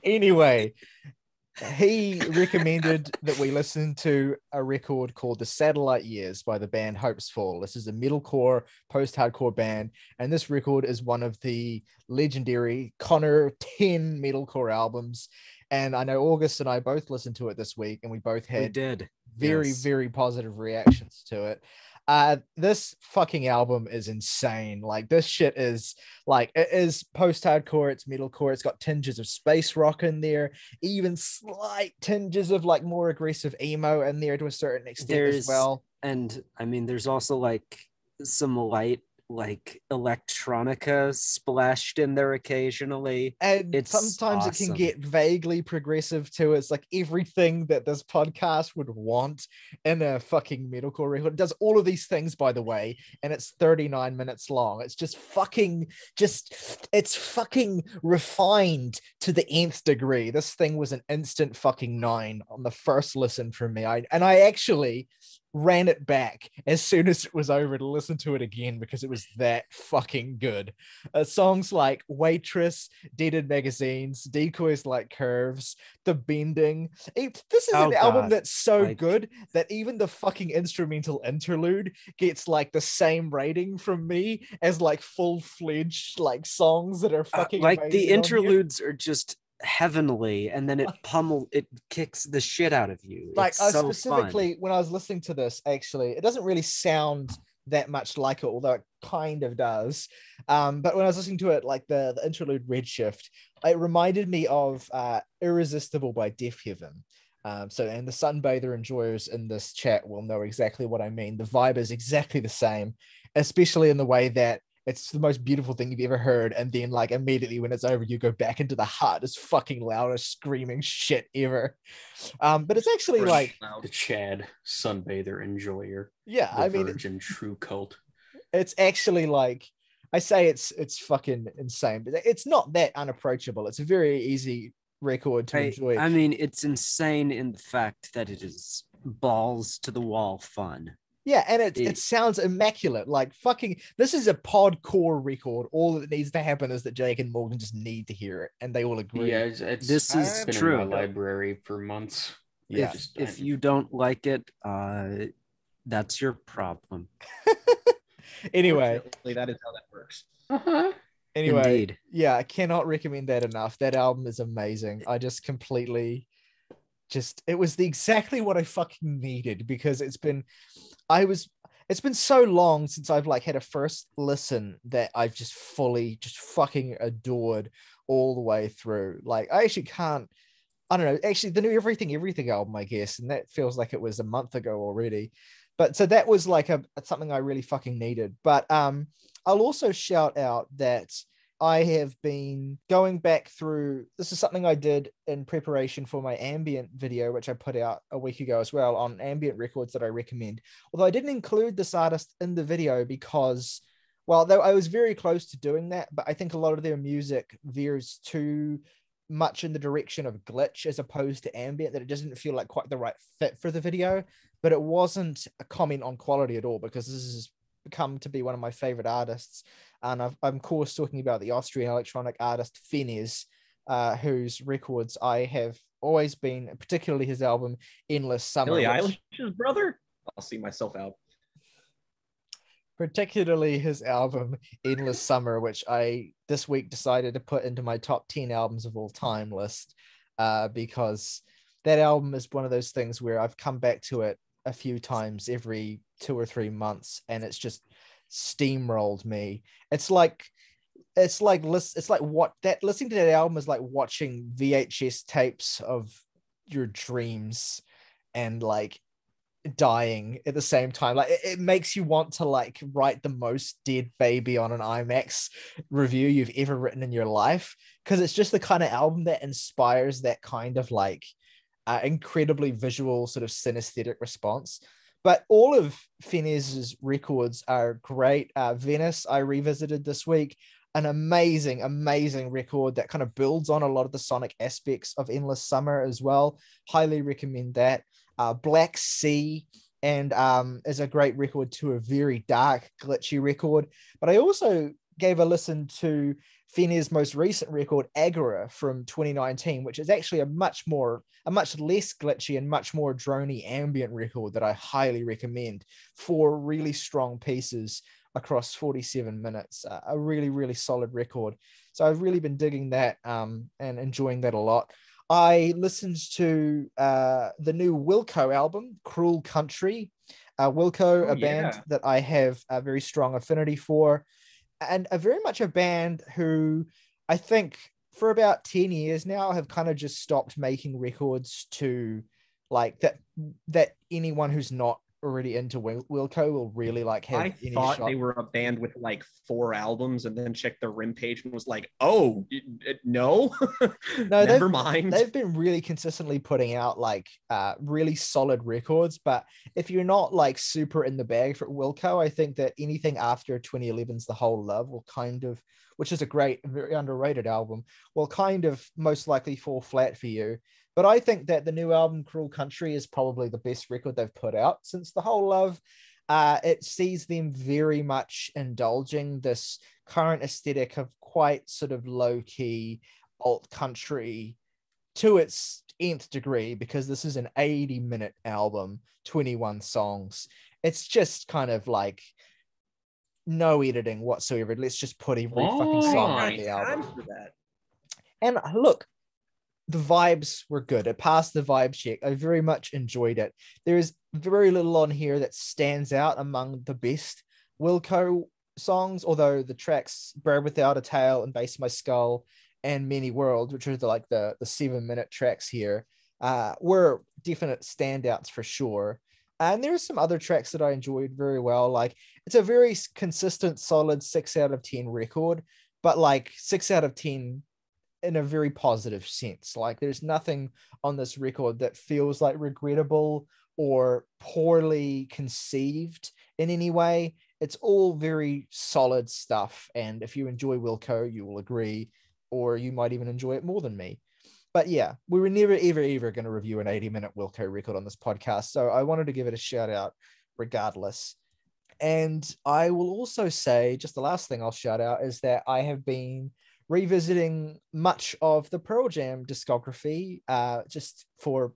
Anyway, he recommended that we listen to a record called The Satellite Years by the band Hopes Fall. This is a metalcore, post-hardcore band, and this record is one of the legendary Connor ten metalcore albums. And I know August and I both listened to it this week, and we both had we did. very, yes. very positive reactions to it. Uh, this fucking album is insane. Like, this shit is like, it is post-hardcore, it's metalcore, it's got tinges of space rock in there, even slight tinges of like more aggressive emo in there to a certain extent there's, as well. And I mean, there's also like some light like electronica splashed in there occasionally, and it's sometimes awesome. It can get vaguely progressive too. It's like everything that this podcast would want in a fucking metalcore record. It does all of these things, by the way, and it's thirty-nine minutes long. It's just fucking just it's fucking refined to the nth degree. This thing was an instant fucking nine on the first listen for me. I and I actually ran it back as soon as it was over to listen to it again because it was that fucking good. Uh, songs like Waitress, Deaded Magazines, Decoys Like Curves, The Bending. It, this is oh an God. album that's so like, good that even the fucking instrumental interlude gets like the same rating from me as like full-fledged like songs that are fucking uh, like the interludes are just heavenly, and then it pummel it kicks the shit out of you. Like it's I so specifically fun. When I was listening to this, actually it doesn't really sound that much like it, although it kind of does, um but when I was listening to it, like the, the interlude Redshift, it reminded me of uh Irresistible by Deaf Heaven. Um, so, and the sunbather enjoyers in this chat will know exactly what I mean. The vibe is exactly the same, especially in the way that it's the most beautiful thing you've ever heard, and then like immediately when it's over, you go back into the hardest fucking loudest screaming shit ever. Um, but it's actually First like loud Chad sunbather enjoyer. Yeah, I mean, virgin true cult. It's actually like I say, it's it's fucking insane, but it's not that unapproachable. It's a very easy record to I, enjoy. I mean, it's insane in the fact that it is balls to the wall fun. Yeah, and it, it it sounds immaculate. Like fucking, this is a podcore record. All that needs to happen is that Jake and Morgan just need to hear it, and they all agree. Yeah, it's, it's, this is I've been true. In my library for months. Yeah, if, if you don't like it, uh, that's your problem. Anyway, that is how that works. Uh huh. Anyway, Indeed. yeah, I cannot recommend that enough. That album is amazing. I just completely. Just it was the exactly what I fucking needed, because it's been I was it's been so long since I've like had a first listen that I've just fully just fucking adored all the way through. Like I actually can't I don't know actually the new Everything Everything album, I guess, and that feels like it was a month ago already. But so that was like a something I really fucking needed. But um I'll also shout out that I have been going back through, this is something I did in preparation for my ambient video, which I put out a week ago as well, on ambient records that I recommend. Although I didn't include this artist in the video because, well, though I was very close to doing that, but I think a lot of their music veers too much in the direction of glitch as opposed to ambient that it doesn't feel like quite the right fit for the video. But it wasn't a comment on quality at all, because this is become to be one of my favorite artists, and I've, I'm of course talking about the Austrian electronic artist Fenez, uh whose records I have always been, particularly his album Endless Summer, Billie Eilish's brother. I'll see myself out particularly his album Endless Summer, which I this week decided to put into my top ten albums of all time list, uh because that album is one of those things where I've come back to it a few times every two or three months, and it's just steamrolled me. It's like it's like it's like what that listening to that album is like watching V H S tapes of your dreams and like dying at the same time. Like it, it makes you want to like write the most dead baby on an IMAX review you've ever written in your life, because it's just the kind of album that inspires that kind of like uh, incredibly visual sort of synesthetic response. But all of Fenez's records are great. Uh, Venice, I revisited this week, an amazing, amazing record that kind of builds on a lot of the sonic aspects of Endless Summer as well. Highly recommend that. Uh, Black Sea and um, is a great record too, a very dark, glitchy record. But I also gave a listen to Fenez's most recent record, Agora, from twenty nineteen, which is actually a much more, a much less glitchy and much more droney ambient record that I highly recommend. Four really strong pieces across forty-seven minutes, uh, a really, really solid record. So I've really been digging that um, and enjoying that a lot. I listened to uh, the new Wilco album, Cruel Country. Uh, Wilco, oh, a yeah. band that I have a very strong affinity for, and a very much a band who I think for about ten years now have kind of just stopped making records to like that, that anyone who's not already into Wil- Wilco will really like have. I any thought shot. They were a band with like four albums and then checked their Rim page and was like, oh it, it, no, no never mind. They've been really consistently putting out like uh really solid records, but if you're not like super in the bag for Wilco, I think that anything after twenty eleven's The Whole Love will kind of, which is a great, very underrated album, will kind of most likely fall flat for you. But I think that the new album, Cruel Country, is probably the best record they've put out since The Whole Love. Uh, it sees them very much indulging this current aesthetic of quite sort of low-key alt country to its nth degree, because this is an eighty-minute album, twenty-one songs. It's just kind of like no editing whatsoever. Let's just put every oh, fucking song on the album. That. And look, the vibes were good. It passed the vibe check. I very much enjoyed it. There is very little on here that stands out among the best Wilco songs, although the tracks Bird Without a Tail and Base My Skull and Many Worlds, which are the, like the, the seven minute tracks here, uh, were definite standouts for sure. And there are some other tracks that I enjoyed very well. Like it's a very consistent, solid six out of ten record, but like six out of ten in a very positive sense. Like there's nothing on this record that feels like regrettable or poorly conceived in any way. It's all very solid stuff, and if you enjoy Wilco you will agree, or you might even enjoy it more than me. But yeah, we were never ever ever going to review an eighty minute Wilco record on this podcast, so I wanted to give it a shout out regardless. And I will also say, just the last thing I'll shout out is that I have been revisiting much of the Pearl Jam discography, uh, just for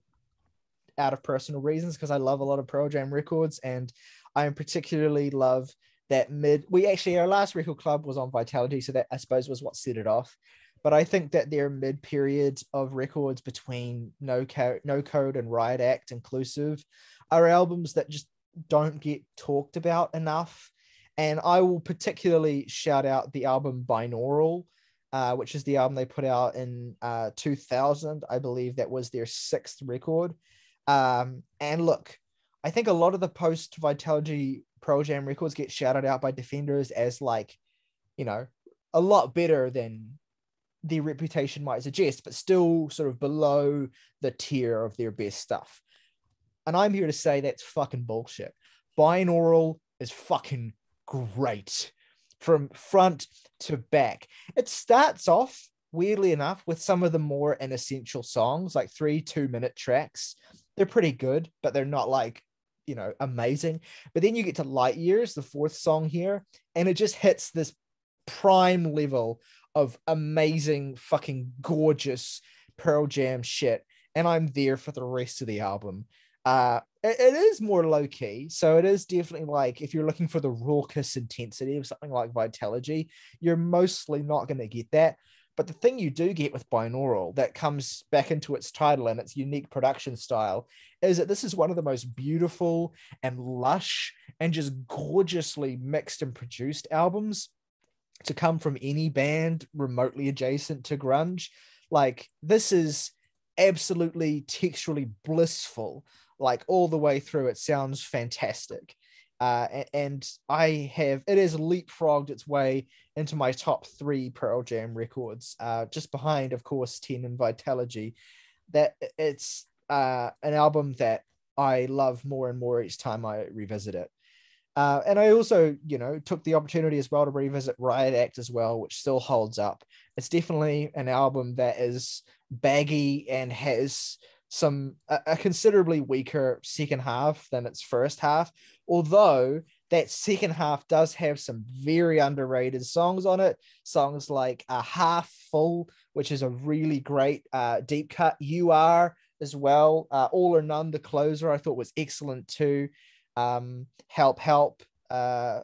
out of personal reasons, because I love a lot of Pearl Jam records, and I particularly love that mid. We actually, our last record club was on Vitality, so that I suppose was what set it off. But I think that their mid period of records between No Code, No Code and Riot Act inclusive are albums that just don't get talked about enough. And I will particularly shout out the album Binaural, Uh, which is the album they put out in uh, two thousand. I believe that was their sixth record. Um, and look, I think a lot of the post-Vitalogy Pearl Jam records get shouted out by Defenders as like, you know, a lot better than their reputation might suggest, but still sort of below the tier of their best stuff. And I'm here to say that's fucking bullshit. Binaural is fucking great. From front to back. It starts off, weirdly enough, with some of the more inessential songs, like three two-minute tracks. They're pretty good, but they're not like, you know, amazing. But then you get to Light Years, the fourth song here, and it just hits this prime level of amazing, fucking gorgeous Pearl Jam shit. And I'm there for the rest of the album. Uh, it, it is more low-key, so it is definitely like, if you're looking for the raucous intensity of something like Vitalogy, you're mostly not going to get that, But the thing you do get with binaural that comes back into its title and its unique production style is that this is one of the most beautiful and lush and just gorgeously mixed and produced albums to come from any band remotely adjacent to grunge. Like, this is absolutely texturally blissful, like all the way through. It sounds fantastic. Uh, and, and I have, it has leapfrogged its way into my top three Pearl Jam records, uh, just behind, of course, Ten and Vitalogy. That it's uh, an album that I love more and more each time I revisit it. Uh, and I also, you know, took the opportunity as well to revisit Riot Act as well, which still holds up. It's definitely an album that is baggy and has some a, a considerably weaker second half than its first half, although that second half does have some very underrated songs on it. Songs like A Half Full, which is a really great uh, deep cut. You Are as well. Uh, All or None, the closer, I thought was excellent too. Um, help, help. Uh,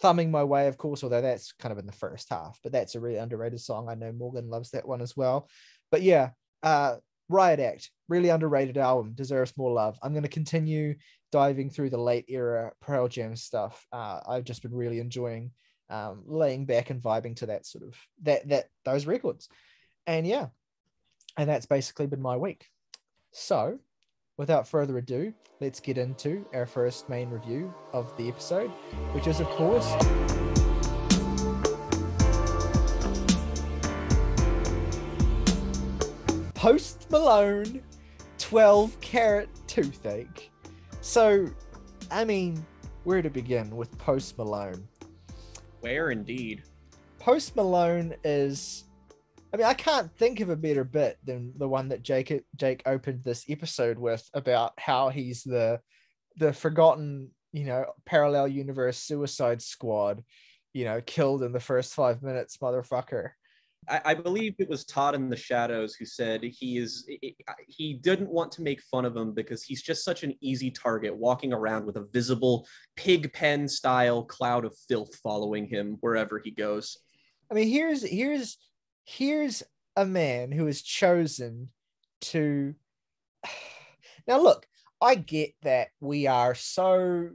Thumbing My Way, of course, although that's kind of in the first half, but that's a really underrated song. I know Morgan loves that one as well. But yeah, uh, Riot Act, really underrated album, deserves more love. I'm going to continue diving through the late era Pearl Jam stuff. Uh, I've just been really enjoying um, laying back and vibing to that sort of that that those records, and yeah, and that's basically been my week. So, without further ado, let's get into our first main review of the episode, which is, of course, Post Malone, twelve karat Toothache. So, I mean, where to begin with Post Malone? Where indeed? Post Malone is, I mean, I can't think of a better bit than the one that Jake Jake opened this episode with about how he's the the forgotten, you know, parallel universe Suicide Squad, you know, killed in the first five minutes, motherfucker. I believe it was Todd in the Shadows who said he is he didn't want to make fun of him because he's just such an easy target, walking around with a visible pig pen style cloud of filth following him wherever he goes. I mean, here's here's here's a man who is chosen to. Now, look, I get that we are so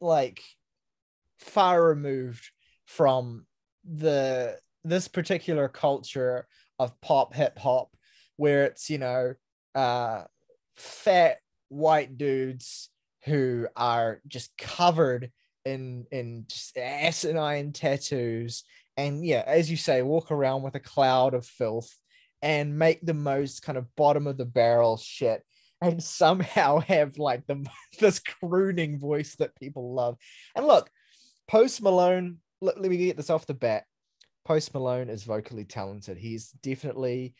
like far removed from the. This particular culture of pop hip hop where it's, you know, uh, fat white dudes who are just covered in, in just asinine tattoos. And yeah, as you say, walk around with a cloud of filth and make the most kind of bottom of the barrel shit. And somehow have like the, this crooning voice that people love. And look, Post Malone, let, let me get this off the bat. Post Malone is vocally talented. He's definitely,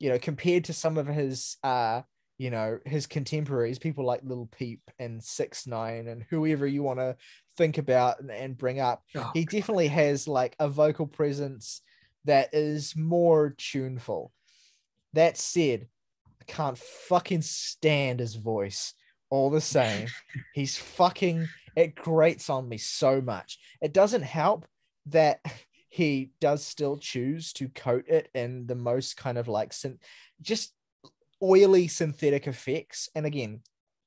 you know, compared to some of his, uh, you know, his contemporaries, people like Lil Peep and six nine and whoever you want to think about and, and bring up. Oh, he definitely has like a vocal presence that is more tuneful. That said, I can't fucking stand his voice all the same. He's fucking, it grates on me so much. It doesn't help that he does still choose to coat it in the most kind of like syn- just oily synthetic effects. And again,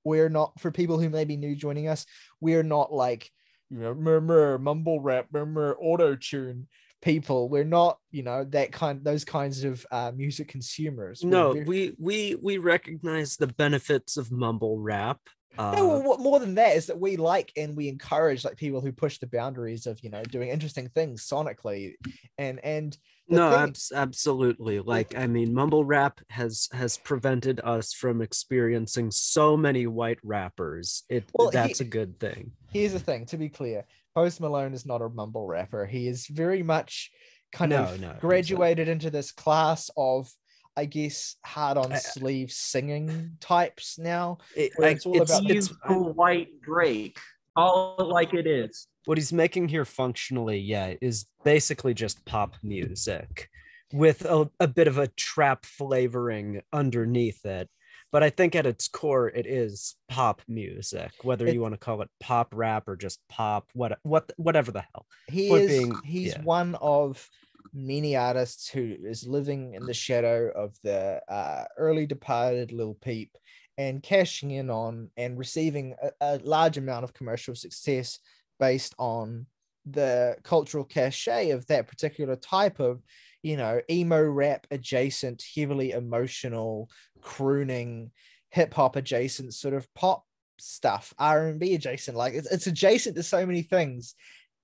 we're not, for people who may be new joining us, we're not like, you know, murmur, mumble rap, murmur, auto-tune people. We're not, you know, that kind, those kinds of uh, music consumers. We're no, very- we we we recognize the benefits of mumble rap. Uh, no, well, what more than that is that we like and we encourage like people who push the boundaries of, you know, doing interesting things sonically, and and no, thing- ab- absolutely. Like, I mean, mumble rap has has prevented us from experiencing so many white rappers. It well, that's he- a good thing. Here's the thing, to be clear, Post Malone is not a mumble rapper. He is very much kind no, of no, graduated into this class of, I guess, hard on sleeve singing types now. It, it's all it's, about it's the white Drake, all like it is. What he's making here functionally, yeah, is basically just pop music with a, a bit of a trap flavoring underneath it. But I think at its core, it is pop music, whether it, you want to call it pop rap or just pop, what, what, whatever the hell. He is, being, he's yeah. one of meanie artist who is living in the shadow of the uh, early departed Lil Peep and cashing in on and receiving a, a large amount of commercial success based on the cultural cachet of that particular type of, you know, emo rap adjacent, heavily emotional, crooning, hip hop adjacent sort of pop stuff, R and B adjacent. Like it's, it's adjacent to so many things,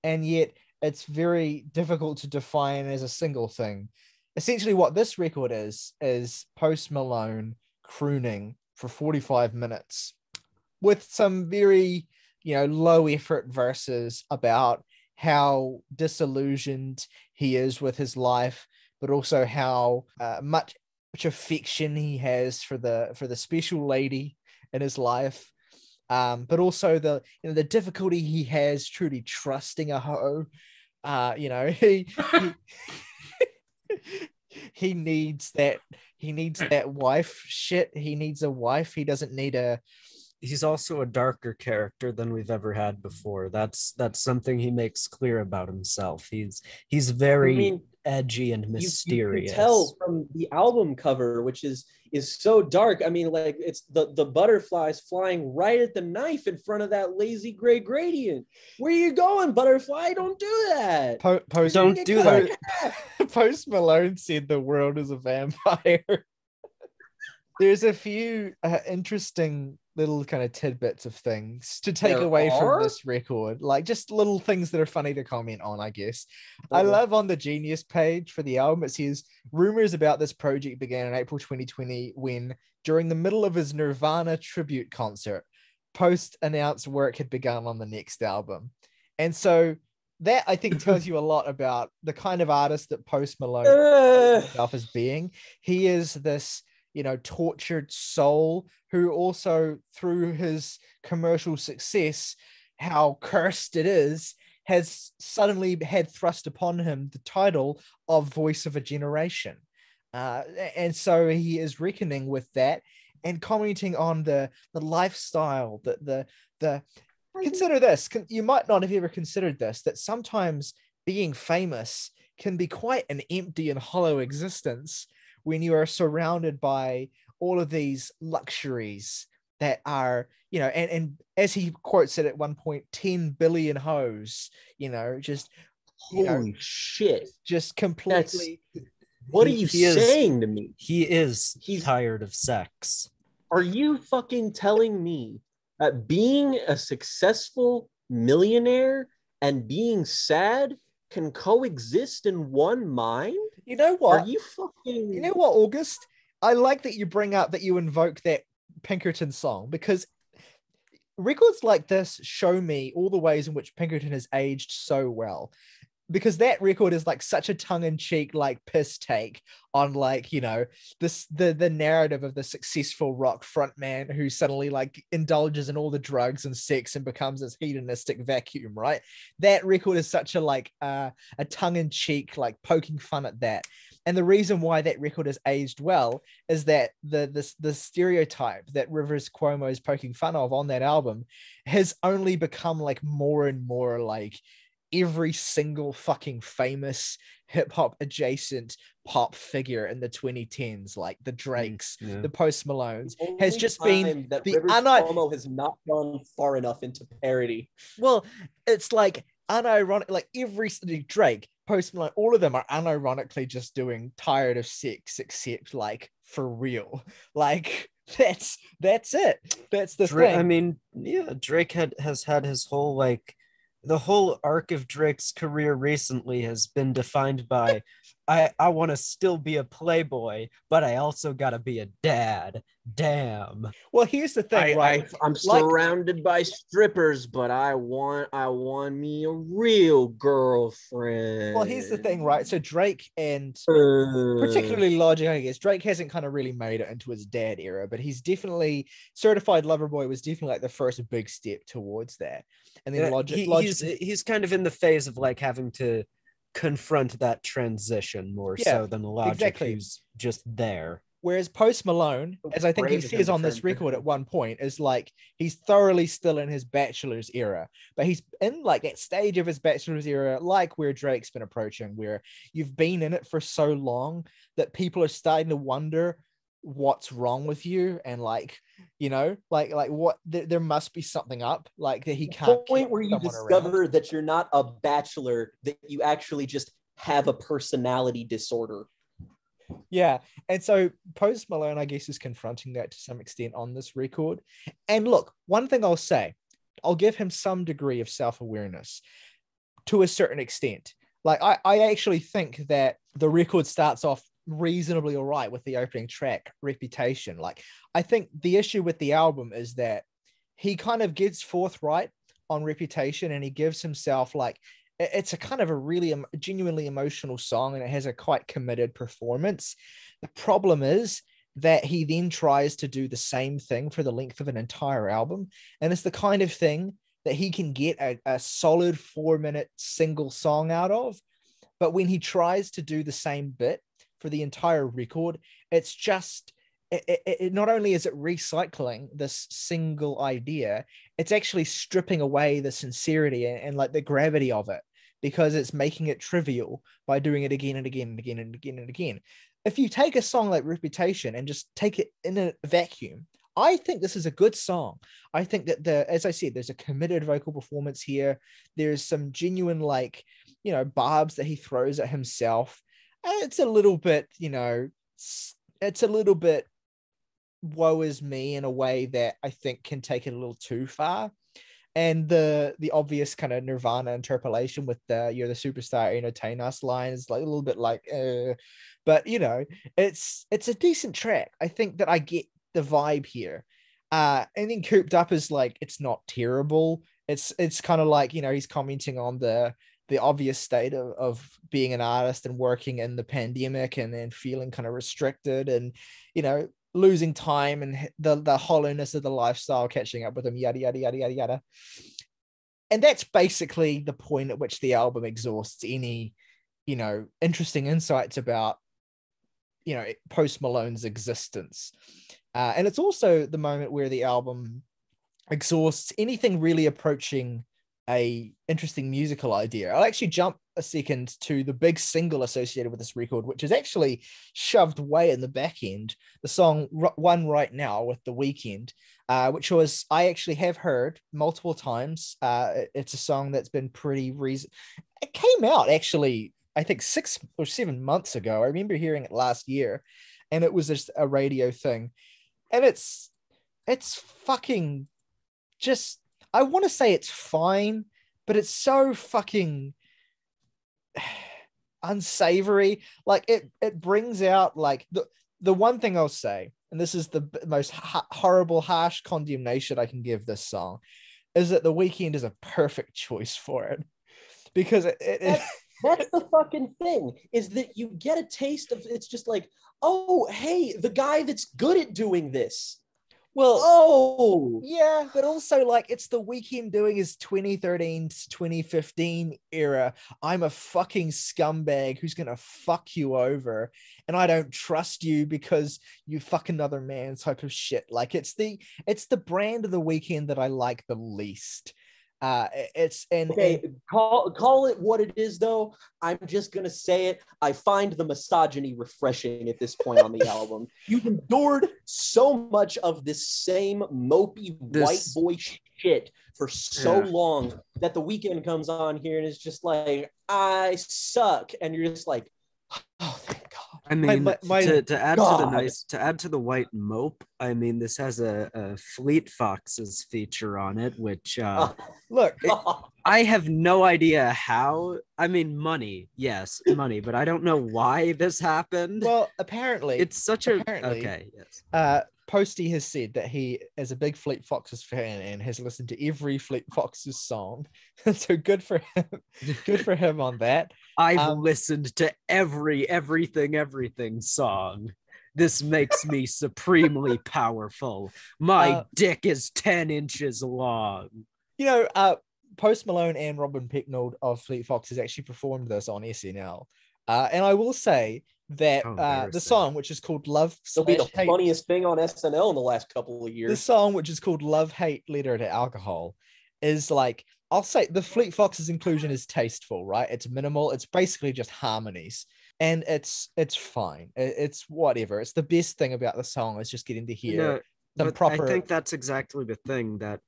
and yet it's very difficult to define as a single thing. Essentially what this record is, is Post Malone crooning for forty-five minutes with some very, you know, low effort verses about how disillusioned he is with his life, but also how uh, much, much affection he has for the, for the special lady in his life. Um, but also the, you know, the difficulty he has truly trusting a hoe. Uh, you know, he, he, he needs that, he needs that wife shit. He needs a wife. He doesn't need a, he's also a darker character than we've ever had before. That's, that's something he makes clear about himself. He's, he's very I mean, edgy and mysterious. You, you can tell from the album cover, which is, is so dark. I mean, like it's the, the butterflies flying right at the knife in front of that lazy gray gradient. Where are you going, butterfly? Don't do that. Po- post, don't do that. Post Malone said the world is a vampire. There's a few uh, interesting little kind of tidbits of things to take there away are? from this record. Like just little things that are funny to comment on, I guess. Oh. I love on the Genius page for the album, it says, rumors about this project began in April twenty twenty when, during the middle of his Nirvana tribute concert, Post announced work had begun on the next album. And so that, I think, tells you a lot about the kind of artist that Post Malone uh. himself is being. He is this, you know, tortured soul who also, through his commercial success, how cursed it is, has suddenly had thrust upon him the title of voice of a generation. Uh, and so he is reckoning with that and commenting on the, the lifestyle, the, the, the, consider this, you might not have ever considered this, that sometimes being famous can be quite an empty and hollow existence when you are surrounded by all of these luxuries that are, you know, and, and as he quotes it at one point, ten billion hoes, you know, just, you holy know, shit, just completely. That's, what he, are you saying is, to me? He is he's tired of sex. Are you fucking telling me that being a successful millionaire and being sad can coexist in one mind? You know what? Are you fucking... You know what, August? I like that you bring up, that you invoke that Pinkerton song, because records like this show me all the ways in which Pinkerton has aged so well. Because that record is like such a tongue-in-cheek, like piss take on, like, you know, this the the narrative of the successful rock frontman who suddenly like indulges in all the drugs and sex and becomes this hedonistic vacuum, right? That record is such a like uh, a tongue-in-cheek, like poking fun at that. And the reason why that record has aged well is that the this the stereotype that Rivers Cuomo is poking fun of on that album has only become like more and more like every single fucking famous hip-hop adjacent pop figure in the twenty tens, like the Drakes, yeah. the Post Malones, the has just been that the Rivers uni- Cuomo has not gone far enough into parody. Well, it's like unironic, like every Drake, Post Malone, all of them are unironically just doing tired of sex, except like for real, like that's that's it. That's the Drake, thing. I mean, yeah, Drake had has had his whole like. The whole arc of Drake's career recently has been defined by, I, I want to still be a playboy, but I also got to be a dad. Damn. Well, here's the thing, I, right? I, I'm like, surrounded by strippers, but I want I want me a real girlfriend. Well, here's the thing, right? So Drake and uh, particularly Logic, I guess, Drake hasn't kind of really made it into his dad era, but he's definitely, Certified Lover Boy was definitely like the first big step towards that. And then uh, Logic, he, Logic he's, he's kind of in the phase of like having to confront that transition more yeah, so than Logic, exactly. Who's just there. Whereas Post Malone, as I think he says on this record at one point, is like, he's thoroughly still in his bachelor's era, but he's in like that stage of his bachelor's era, like where Drake's been approaching, where you've been in it for so long that people are starting to wonder what's wrong with you. And like, you know, like, like what, th- there must be something up, like that he can't. The point where you discover around. that you're not a bachelor, that you actually just have a personality disorder. Yeah, and so Post Malone, I guess, is confronting that to some extent on this record. And look, one thing I'll say, I'll give him some degree of self-awareness to a certain extent. Like, I, I actually think that the record starts off reasonably all right with the opening track, Reputation. Like, I think the issue with the album is that he kind of gets forthright on Reputation, and he gives himself, like, it's a kind of a really em- genuinely emotional song, and it has a quite committed performance. The problem is that he then tries to do the same thing for the length of an entire album. And it's the kind of thing that he can get a, a solid four minute single song out of. But when he tries to do the same bit for the entire record, it's just, it, it, it, not only is it recycling this single idea, it's actually stripping away the sincerity and, and like the gravity of it, because it's making it trivial by doing it again and again and again and again and again. If you take a song like Reputation and just take it in a vacuum, I think this is a good song. I think that, the, as I said, there's a committed vocal performance here. There's some genuine, like, you know, barbs that he throws at himself. It's a little bit, you know, it's a little bit woe is me in a way that I think can take it a little too far. And the the obvious kind of Nirvana interpolation with the "you're the superstar, entertain us" line is like a little bit like, uh, but you know, it's it's a decent track. I think that I get the vibe here. Uh, and then Cooped Up is like, it's not terrible. It's it's kind of like, you know, he's commenting on the the obvious state of, of being an artist and working in the pandemic and then feeling kind of restricted and, you know, losing time and the, the hollowness of the lifestyle catching up with him, yada, yada, yada, yada, yada. And that's basically the point at which the album exhausts any, you know, interesting insights about, you know, Post Malone's existence. Uh, and it's also the moment where the album exhausts anything really approaching a interesting musical idea. I'll actually jump a second to the big single associated with this record, which is actually shoved way in the back end, the song One Right Now with The Weeknd, uh, which was, I actually have heard multiple times. Uh, it's a song that's been pretty recent. It came out actually, I think six or seven months ago. I remember hearing it last year, and it was just a radio thing. And it's, it's fucking just, I want to say it's fine, but it's so fucking unsavory. Like it, it brings out like the, the one thing I'll say, and this is the most ha- horrible, harsh condemnation I can give this song, is that The Weeknd is a perfect choice for it, because it, it, it that's the fucking thing, is that you get a taste of, it's just like, oh, hey, the guy that's good at doing this. Well, oh yeah, but also like it's The Weeknd doing his twenty thirteen to twenty fifteen era. I'm a fucking scumbag who's gonna fuck you over, and I don't trust you because you fuck another man type of shit. Like it's the it's the brand of The Weeknd that I like the least. Uh, it's and okay, and, call call it what it is though. I'm just gonna say it. I find the misogyny refreshing at this point on the album. You've endured so much of this same mopey this... white boy shit for so yeah. long that The Weeknd comes on here and is just like, I suck, and you're just like, oh thank God. I mean, my, my, to, to add God. to the nice to add to the white mope, I mean, this has a, a Fleet Foxes feature on it, which uh, oh, look, it, I have no idea how. I mean, money, yes, money, but I don't know why this happened. Well, apparently, it's such a okay. Yes, uh, Posty has said that he is a big Fleet Foxes fan and has listened to every Fleet Foxes song. So good for him. Good for him on that. I've um, listened to every everything everything song. This makes me supremely powerful. My uh, dick is ten inches long. You know, uh, Post Malone and Robin Pecknold of Fleet Foxes actually performed this on S N L. Uh, and I will say that oh, uh, the song, which is called Love It'll Slash be the Hate, funniest thing on S N L in the last couple of years. The song, which is called Love, Hate, Letter to Alcohol, is like, I'll say the Fleet Foxes inclusion is tasteful, right? It's minimal. It's basically just harmonies. And it's it's fine. It's whatever. It's the best thing about the song is just getting to hear no, the proper... I think that's exactly the thing that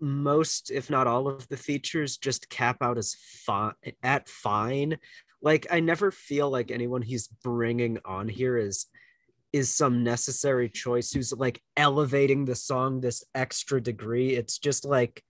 most, if not all of the features just cap out as fine, at fine. Like, I never feel like anyone he's bringing on here is... is some necessary choice who's like elevating the song this extra degree. It's just like,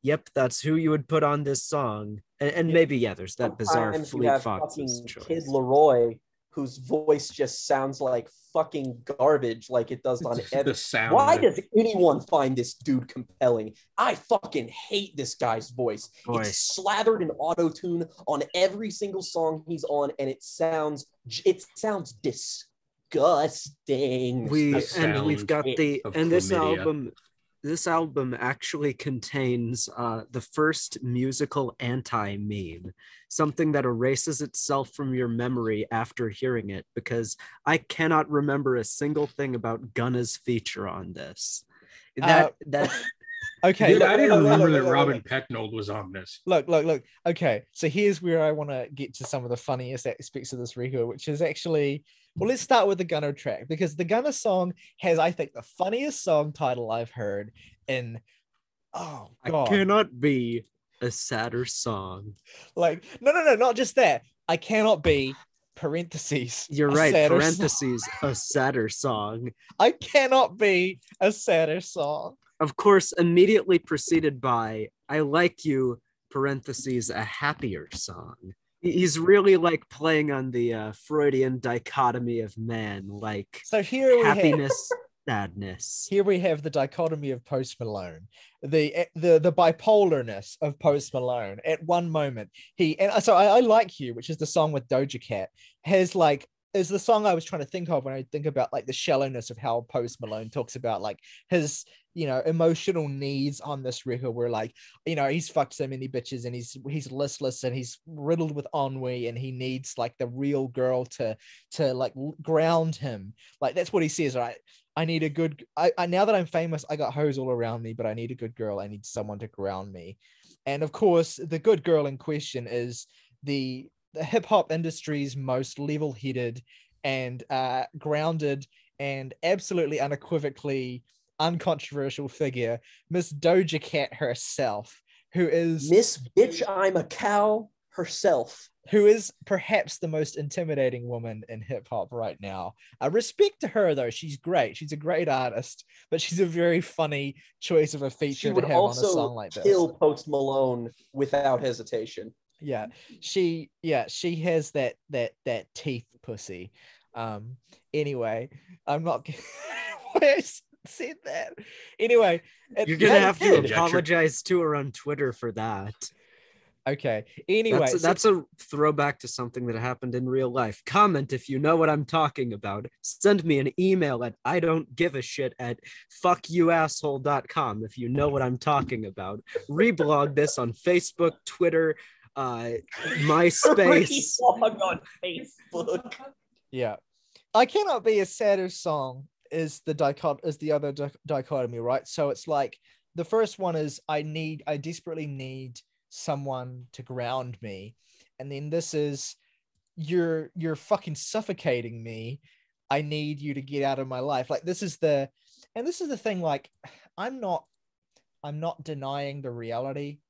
yep, that's who you would put on this song. And, and yeah. maybe, yeah, there's that bizarre Sometimes Fleet Foxes choice. Kid Leroy, whose voice just sounds like fucking garbage, like it does on Evan. Why does anyone find this dude compelling? I fucking hate this guy's voice. voice. It's slathered in auto-tune on every single song he's on, and it sounds, it sounds disgusting. Disgusting. We and we've got the and chlamydia. this album this album actually contains uh the first musical anti-meme, something that erases itself from your memory after hearing it, because I cannot remember a single thing about Gunna's feature on this. That uh, that Okay, dude, I didn't remember that Robin Pecknold was on this. Look, look, look. Okay, so here's where I want to get to some of the funniest aspects of this record, which is actually, well, let's start with the Gunna track, because the Gunna song has, I think, the funniest song title I've heard in, oh, God. I cannot be a sadder song. Like, no, no, no, not just that. I cannot be... parentheses you're right parentheses song. A sadder song. I cannot be a sadder song, of course, immediately preceded by I like you parentheses a happier song. He's really like playing on the uh, Freudian dichotomy of man, like so here we happiness have- sadness. Here we have the dichotomy of Post Malone, the the the bipolarness of Post Malone. At one moment, he and so I, I Like You, which is the song with Doja Cat, has like is the song I was trying to think of when I think about like the shallowness of how Post Malone talks about like his, you know, emotional needs on this record, where like, you know, he's fucked so many bitches and he's he's listless and he's riddled with ennui and he needs like the real girl to to like ground him. Like that's what he says, right? I need a good I, I now that I'm famous, I got hoes all around me, but I need a good girl. I need someone to ground me. And of course, the good girl in question is the the hip-hop industry's most level-headed and uh, grounded and absolutely unequivocally uncontroversial figure, Miss Doja Cat herself, who is... Miss Bitch, I'm a Cow herself. Who is perhaps the most intimidating woman in hip-hop right now. Uh, respect to her, though. She's great. She's a great artist, but she's a very funny choice of a feature to have on a song like this. She would also kill Post Malone without hesitation. Yeah, she yeah she has that that that teeth pussy. Um. Anyway, I'm not. Why I said that? Anyway, you're gonna have to apologize to her on Twitter for that. Okay. Anyway, that's a, that's a throwback to something that happened in real life. Comment if you know what I'm talking about. Send me an email at I don't give a shit at fuck you asshole dot com if you know what I'm talking about. Reblog this on Facebook, Twitter. uh MySpace on Facebook. Yeah, I cannot be a sadder song is the dichot is the other di- dichotomy, right? So it's like the first one is I need I desperately need someone to ground me, and then this is you're you're fucking suffocating me. I need you to get out of my life. Like this is the and this is the thing. Like I'm not I'm not denying the reality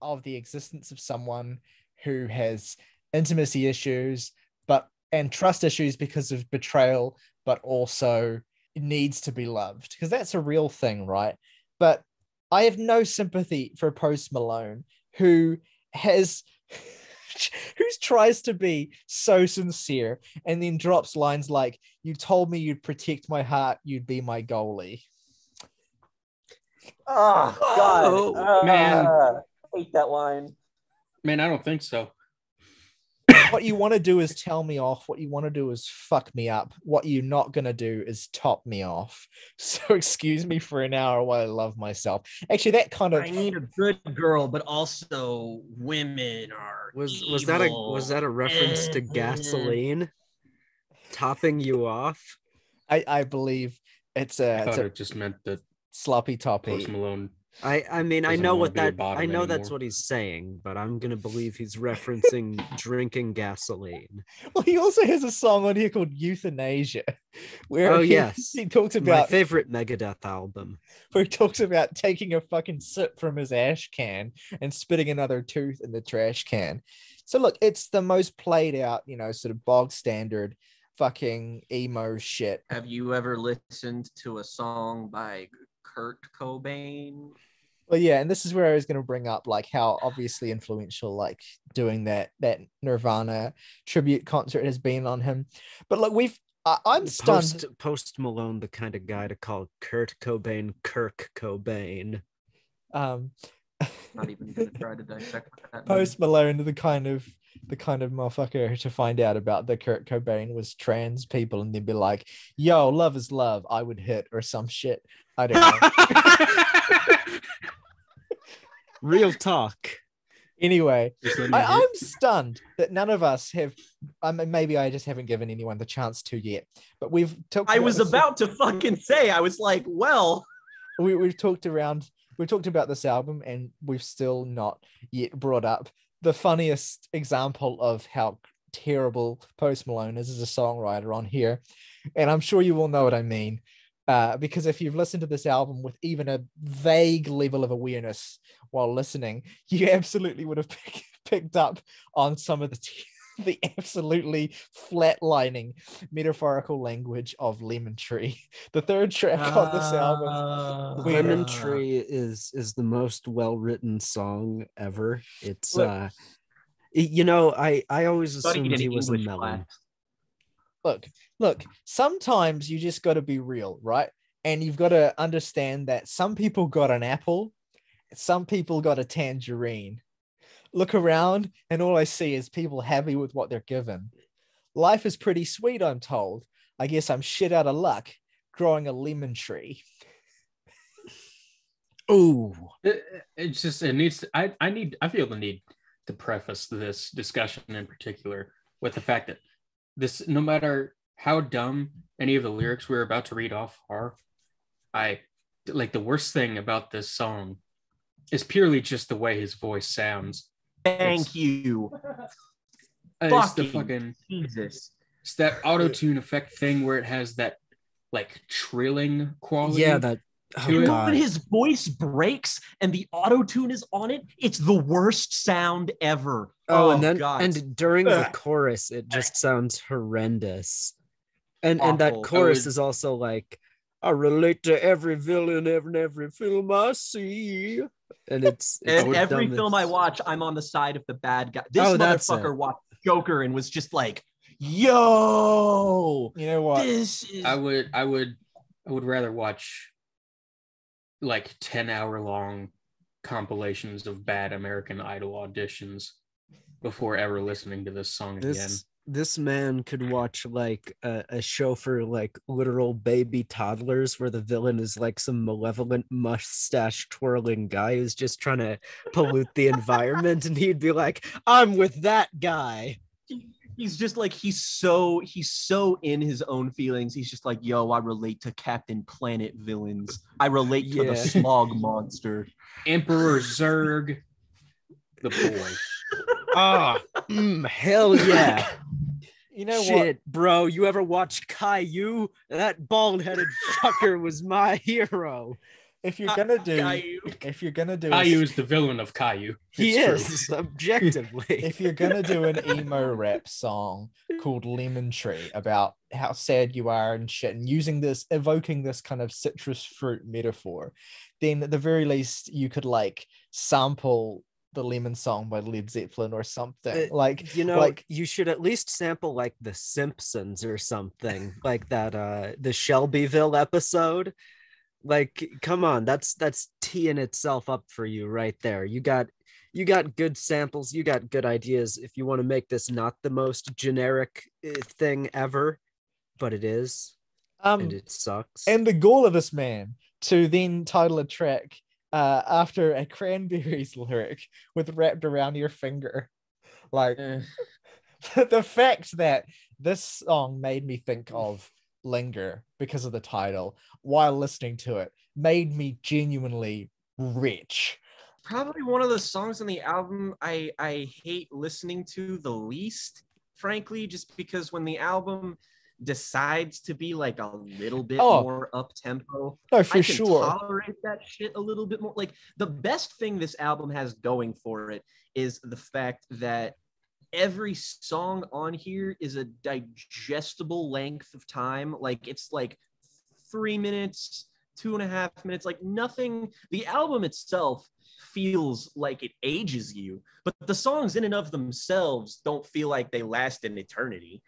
of the existence of someone who has intimacy issues but and trust issues because of betrayal, but also needs to be loved, because that's a real thing, right? But I have no sympathy for Post Malone, who has who tries to be so sincere and then drops lines like, you told me you'd protect my heart, you'd be my goalie. Oh God. Oh, man. Uh... hate that line, man. I don't think so. What you want to do is tell me off. What you want to do is fuck me up. What you're not going to do is top me off. So excuse me for an hour while I love myself. Actually, that kind of... I need a good girl, but also women are was evil. Was that a was that a reference to gasoline? Topping you off? I, I believe it's a... I thought it's a it just meant that... Sloppy toppy. Post Malone. I, I mean, I know what that, I know anymore. That's what he's saying, but I'm going to believe he's referencing drinking gasoline. Well, he also has a song on here called Euthanasia, where oh, he, yes. he talks about... My favorite Megadeth album. Where he talks about taking a fucking sip from his ash can and spitting another tooth in the trash can. So look, it's the most played out, you know, sort of bog standard fucking emo shit. Have you ever listened to a song by Kurt Cobain? Well, yeah, and this is where I was going to bring up like how obviously influential like doing that that Nirvana tribute concert has been on him. But look, we've uh, I'm stunned. Post, Post Malone, the kind of guy to call Kurt Cobain Kirk Cobain. Um, not even going to try to dissect that. Post Malone, the kind of the kind of motherfucker to find out about the Kurt Cobain was trans people, and they'd be like, "Yo, love is love." I would hit or some shit. I don't know. Real talk. Anyway, I, I'm stunned that none of us have. I mean, maybe I just haven't given anyone the chance to yet. But we've talked. I was about to fucking say. I was like, well, we, we've talked around. We talked about this album, and we've still not yet brought up the funniest example of how terrible Post Malone is as a songwriter on here, and I'm sure you all know what I mean. Uh, because if you've listened to this album with even a vague level of awareness while listening, you absolutely would have pick, picked up on some of the t- the absolutely flatlining metaphorical language of Lemon Tree. The third track uh, on this album. Where... Lemon Tree is is the most well-written song ever. It's, look, uh, you know, I, I always assumed he was a melon. Look, look, sometimes you just got to be real, right? And you've got to understand that some people got an apple, some people got a tangerine. Look around and all I see is people happy with what they're given. Life is pretty sweet, I'm told. I guess I'm shit out of luck growing a lemon tree. Ooh. It, it's just, it needs to, I, I need, I feel the need to preface this discussion in particular with the fact that this, no matter how dumb any of the lyrics we're about to read off are, I like the worst thing about this song is purely just the way his voice sounds. Thank it's, you. It's fucking the fucking Jesus. It's that auto-tune effect thing where it has that like trilling quality. Yeah, that. Oh, you know when his voice breaks and the auto-tune is on it, it's the worst sound ever. Oh, oh and then God. And during the chorus, it just sounds horrendous. And awful. And that chorus I mean, is also like, I relate to every villain in every film I see. And it's, it's and every dumbest. Film I watch, I'm on the side of the bad guy. This oh, motherfucker watched Joker and was just like, yo, you know what? This is- I would I would I would rather watch like ten hour long compilations of bad American Idol auditions before ever listening to this song this, again. This man could watch like a, a show for like literal baby toddlers where the villain is like some malevolent mustache twirling guy who's just trying to pollute the environment, and he'd be like, I'm with that guy. He's just like, he's so, he's so in his own feelings. He's just like, yo, I relate to Captain Planet villains. I relate yeah. to the smog monster. Emperor Zurg, the boy. Ah, oh, mm, hell yeah. You know Shit, what? Shit, bro, you ever watch Caillou? That bald-headed fucker was my hero. If you're gonna do, Caillou. if you're gonna do, Caillou is the villain of Caillou. It's he is true. Objectively. If you're gonna do an emo rap song called Lemon Tree about how sad you are and shit, and using this, evoking this kind of citrus fruit metaphor, then at the very least you could like sample the Lemon Song by Led Zeppelin or something. Uh, like you know, like you should at least sample like The Simpsons or something like that. Uh, the Shelbyville episode. Like, come on, that's that's tea in itself up for you right there. You got you got good samples, you got good ideas. If you want to make this not the most generic thing ever, but it is, um, and it sucks. And the goal of this man to then title a track uh, after a Cranberries lyric with wrapped around your finger. Like, mm. The fact that this song made me think of Linger because of the title while listening to it made me genuinely rich. Probably one of the songs on the album I, I hate listening to the least, frankly, just because when the album decides to be like a little bit oh. more up-tempo, no, for I can sure. tolerate that shit a little bit more. Like, the best thing this album has going for it is the fact that every song on here is a digestible length of time. Like, it's like three minutes, two and a half minutes, like nothing. The album itself feels like it ages you, but the songs in and of themselves don't feel like they last an eternity.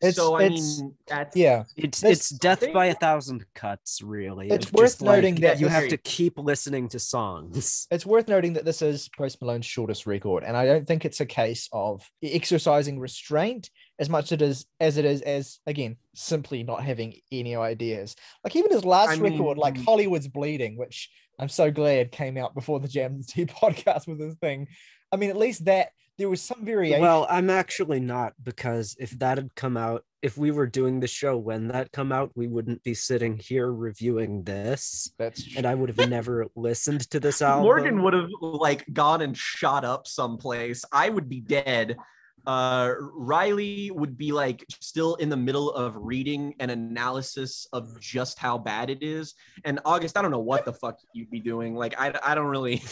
It's, so I it's, mean, that's, yeah, it's it's death by a thousand cuts, really. It's, it's worth noting like, that you have to keep listening to songs. It's worth noting that this is Post Malone's shortest record, and I don't think it's a case of exercising restraint as much it is as it is as again simply not having any ideas. Like even his last I mean, record, like Hollywood's Bleeding, which I'm so glad came out before the Jam and Tea podcast was his thing. I mean, at least that. There was some variation. Well, I'm actually not, because if that had come out, if we were doing the show when that come out, we wouldn't be sitting here reviewing this. That's true. And I would have never listened to this album. Morgan would have like gone and shot up someplace. I would be dead. Uh, Riley would be like still in the middle of reading an analysis of just how bad it is. And August, I don't know what the fuck you'd be doing. Like, I, I don't really.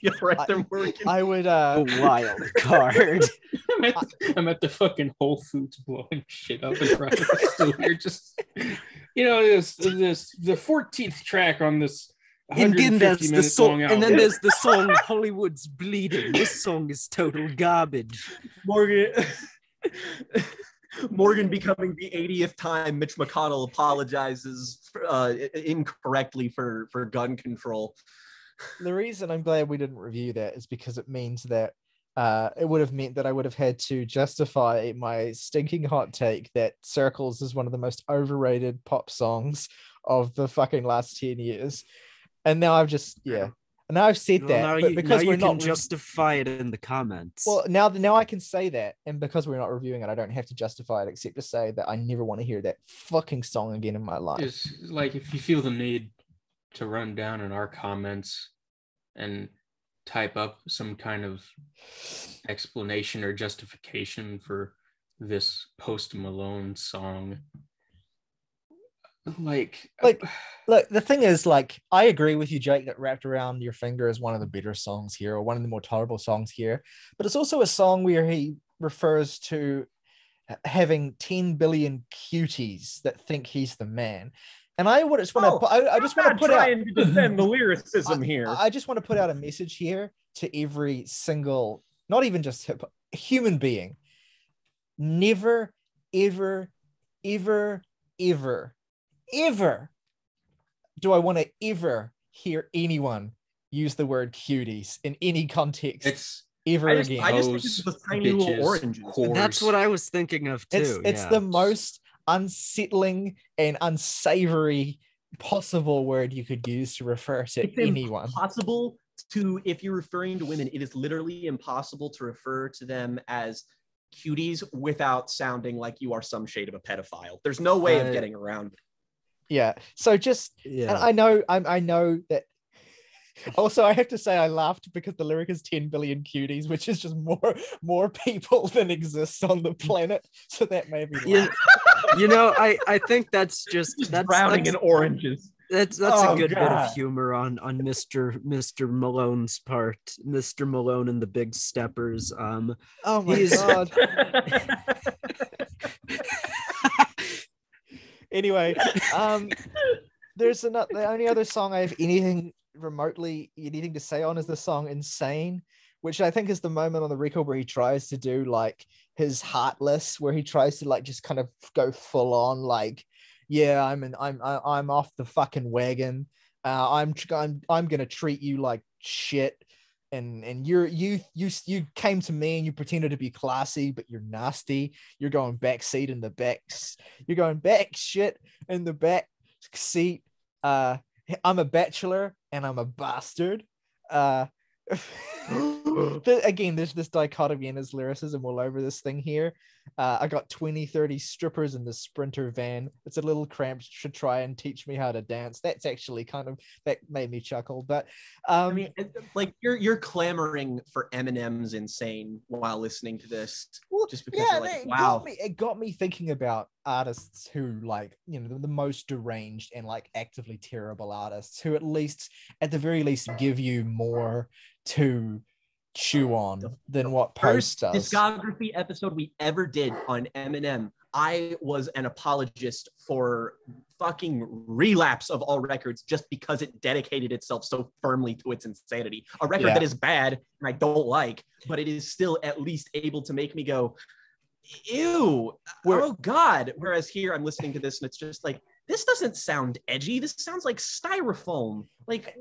You're right there, Morgan. I would. Uh... A wild card. I'm, at, I'm at the fucking Whole Foods blowing shit up, and Riley's still here. Just, you know, this this the fourteenth track on this. And then there's the song, and then there's the song Hollywood's Bleeding. This song is total garbage. Morgan, Morgan becoming the eightieth time Mitch McConnell apologizes for, uh, incorrectly for for gun control. The reason I'm glad we didn't review that is because it means that uh, it would have meant that I would have had to justify my stinking hot take that Circles is one of the most overrated pop songs of the fucking last ten years. And now I've just, yeah. And now I've said well, that, now but you, because now we're you not can re- justify it in the comments. Well, now, now I can say that, and because we're not reviewing it, I don't have to justify it except to say that I never want to hear that fucking song again in my life. It's like if you feel the need to run down in our comments and type up some kind of explanation or justification for this Post Malone song. Like, like, look, the thing is, like, I agree with you, Jake, that Wrapped Around Your Finger is one of the better songs here, or one of the more tolerable songs here. But it's also a song where he refers to having ten billion cuties that think he's the man. And I would just want to, oh, I, I just want to put out to defend the lyricism I, here. I just want to put out a message here to every single, not even just hip, human being. Never, ever, ever, ever. Ever do I want to ever hear anyone use the word cuties in any context it's, ever I just, again? I just think it's the tiny bitches, little oranges. Whores. That's what I was thinking of too. It's, it's yeah. the most unsettling and unsavory possible word you could use to refer to it's anyone. Impossible to, if you're referring to women, it is literally impossible to refer to them as cuties without sounding like you are some shade of a pedophile. There's no way uh, of getting around it. Yeah. So just, yeah. And I know, I'm, I know that. Also, I have to say, I laughed because the lyric is ten billion cuties, which is just more, more people than exists on the planet. So that made me laugh. You, you know, I, I think that's just, just that's, drowning that's, in oranges. That's that's oh, a good God. bit of humor on on Mister Mister Malone's part. Mister Malone and the Big Steppers. Um. Oh my he's... God. Anyway, um, there's another. The only other song I have anything remotely anything to say on is the song "Insane," which I think is the moment on the record where he tries to do like his Heartless, where he tries to like just kind of go full on, like, yeah, I'm an, I'm I'm off the fucking wagon. Uh, I'm I'm I'm gonna treat you like shit. and and you're you you you came to me and you pretended to be classy, but you're nasty. You're going backseat in the back. You're going back shit in the back seat. Uh, I'm a bachelor and I'm a bastard. Uh, the, again, there's this dichotomy and his lyricism all over this thing here. Uh, I got twenty, thirty strippers in the sprinter van. It's a little cramped to try and teach me how to dance. That's actually kind of, that made me chuckle. But um, I mean, like you're you're clamoring for Eminem's Insane while listening to this, well, just because yeah, you're like, it wow. Got me, it got me thinking about artists who, like, you know, the, the most deranged and like actively terrible artists who at least, at the very least, give you more to chew on than what Post does. First discography episode we ever did on Eminem, I was an apologist for fucking Relapse of all records just because it dedicated itself so firmly to its insanity. A record yeah. that is bad and I don't like, but it is still at least able to make me go, ew, We're- oh God. Whereas here I'm listening to this and it's just like, this doesn't sound edgy. This sounds like styrofoam. Like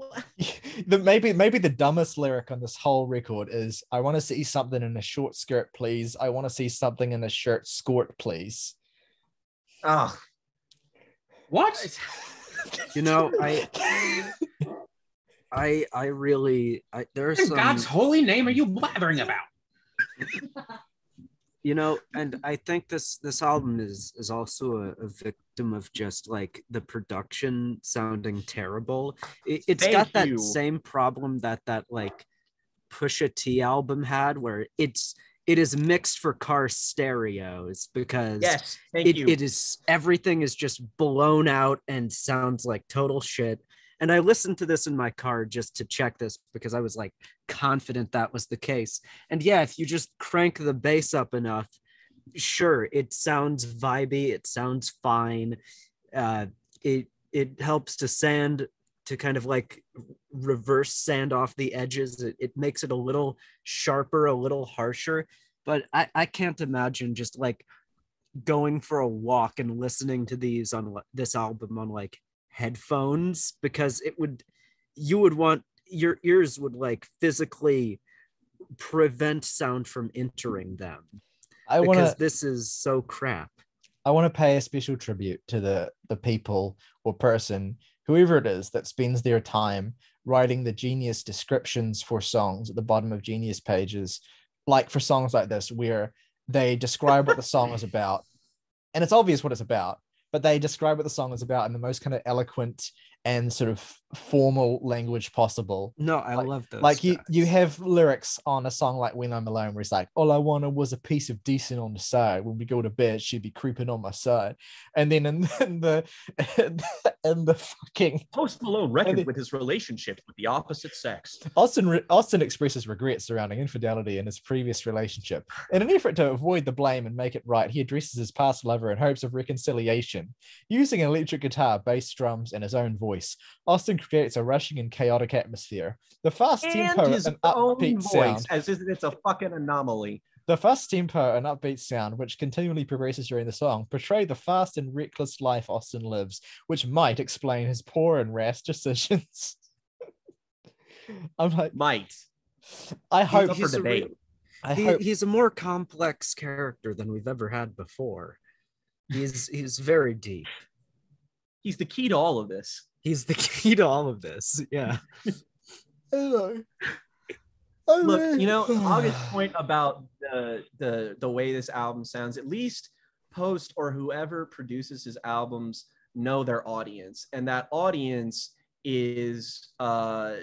the, maybe maybe the dumbest lyric on this whole record is, I want to see something in a short skirt, please. I want to see something in a shirt skort, please. Oh. What? You know, I I I really I there's some... God's holy name are you blabbering about? You know, and I think this this album is is also a, a victim of just like the production sounding terrible. It, it's Thank got that you. same problem that that like Pusha T album had, where it's it is mixed for car stereos because yes, thank it, you. it is everything is just blown out and sounds like total shit. And I listened to this in my car just to check this because I was like confident that was the case. And yeah, if you just crank the bass up enough, sure, it sounds vibey, it sounds fine. Uh, it it helps to sand, to kind of like reverse sand off the edges. It, it makes it a little sharper, a little harsher. But I, I can't imagine just like going for a walk and listening to these on this album on like headphones, because it would you would want your ears would like physically prevent sound from entering them. I want because this is so crap. I want to pay a special tribute to the the people or person, whoever it is, that spends their time writing the genius descriptions for songs at the bottom of Genius pages, like for songs like this, where they describe what the song is about, and it's obvious what it's about, but they describe what the song is about in the most kind of eloquent and sort of formal language possible. No, I like, love this. Like guys. you you have lyrics on a song like When I'm Alone where it's like, all I wanted was a piece of decent on the side. When we go to bed, she'd be creeping on my side. And then in, in the in the, in the fucking Post Malone record then, with his relationship with the opposite sex. Austin re- Austin expresses regret surrounding infidelity in his previous relationship. In an effort to avoid the blame and make it right, he addresses his past lover in hopes of reconciliation. Using an electric guitar, bass drums, and his own voice. Voice. Austin creates a rushing and chaotic atmosphere. The fast and tempo his and upbeat voice, sound, as if it's a fucking anomaly. The fast tempo and upbeat sound, which continually progresses during the song, portray the fast and reckless life Austin lives, which might explain his poor and rash decisions. I'm like, might. I hope he's, he's a debate. Real, I he, hope he's a more complex character than we've ever had before. He's he's very deep. He's the key to all of this. He's the key to all of this. Yeah. Hello. Hello. Look, you know, August's point about the, the the way this album sounds, at least Post or whoever produces his albums know their audience. And that audience is, uh,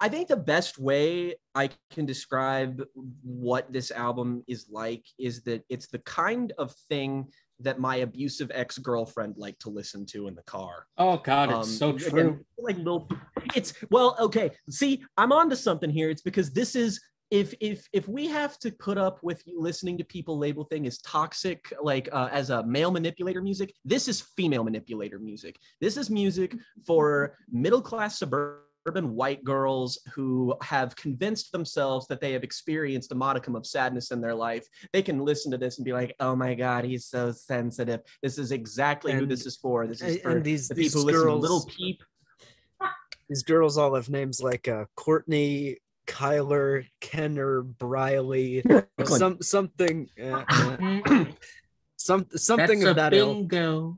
I think the best way I can describe what this album is like is that it's the kind of thing that my abusive ex-girlfriend liked to listen to in the car. Oh God, it's um, so true. Again, like little, it's well, okay. See, I'm onto something here. It's because this is if if if we have to put up with you listening to people label thing as toxic, like uh, as a male manipulator music, this is female manipulator music. This is music for middle-class suburban white girls who have convinced themselves that they have experienced a modicum of sadness in their life. They can listen to this and be like, oh my God, he's so sensitive. This is exactly and, who this is for. This is for and these, the people these who girls, listen to Little Peep. These girls all have names like uh, Courtney, Kyler, Kenner, Briley, some something, uh, uh, some something That's of that bingo. Ilk.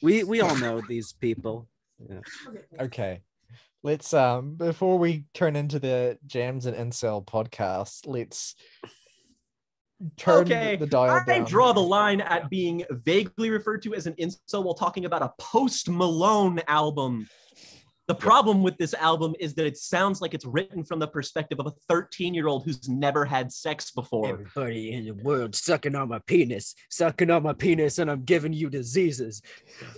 We we all know these people. Yeah. Okay, let's um before we turn into the Jams and Incel podcast, let's turn okay. the dial I down. Draw the line at being vaguely referred to as an incel while talking about a Post Malone album. The problem with this album is that it sounds like it's written from the perspective of a thirteen-year-old who's never had sex before. Everybody in the world sucking on my penis, sucking on my penis, and I'm giving you diseases.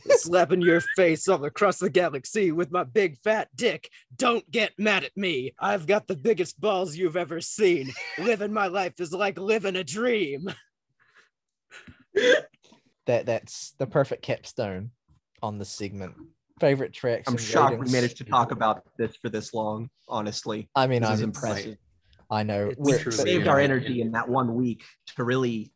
Slapping your face all across the galaxy with my big fat dick. Don't get mad at me. I've got the biggest balls you've ever seen. Living my life is like living a dream. that That's the perfect capstone on this segment. Favorite tracks. I'm shocked ratings. We managed to talk about this for this long. Honestly, I mean, I'm impressive. Like, I know we saved our energy in that one week to really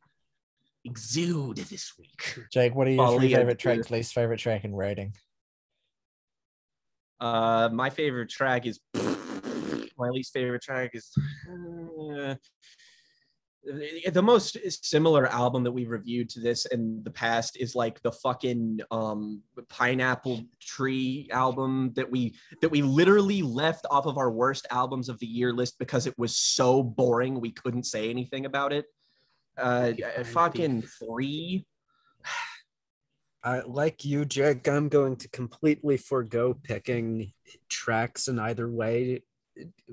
exude this week. Jake, what are your three favorite tracks? Least favorite track and rating. Uh, my favorite track is. My least favorite track is. Uh, The most similar album that we reviewed to this in the past is like the fucking um, Pineapple Tree album that we that we literally left off of our worst albums of the year list because it was so boring we couldn't say anything about it. Uh, fucking three. Uh, like you, Jake, I'm going to completely forego picking tracks in either way.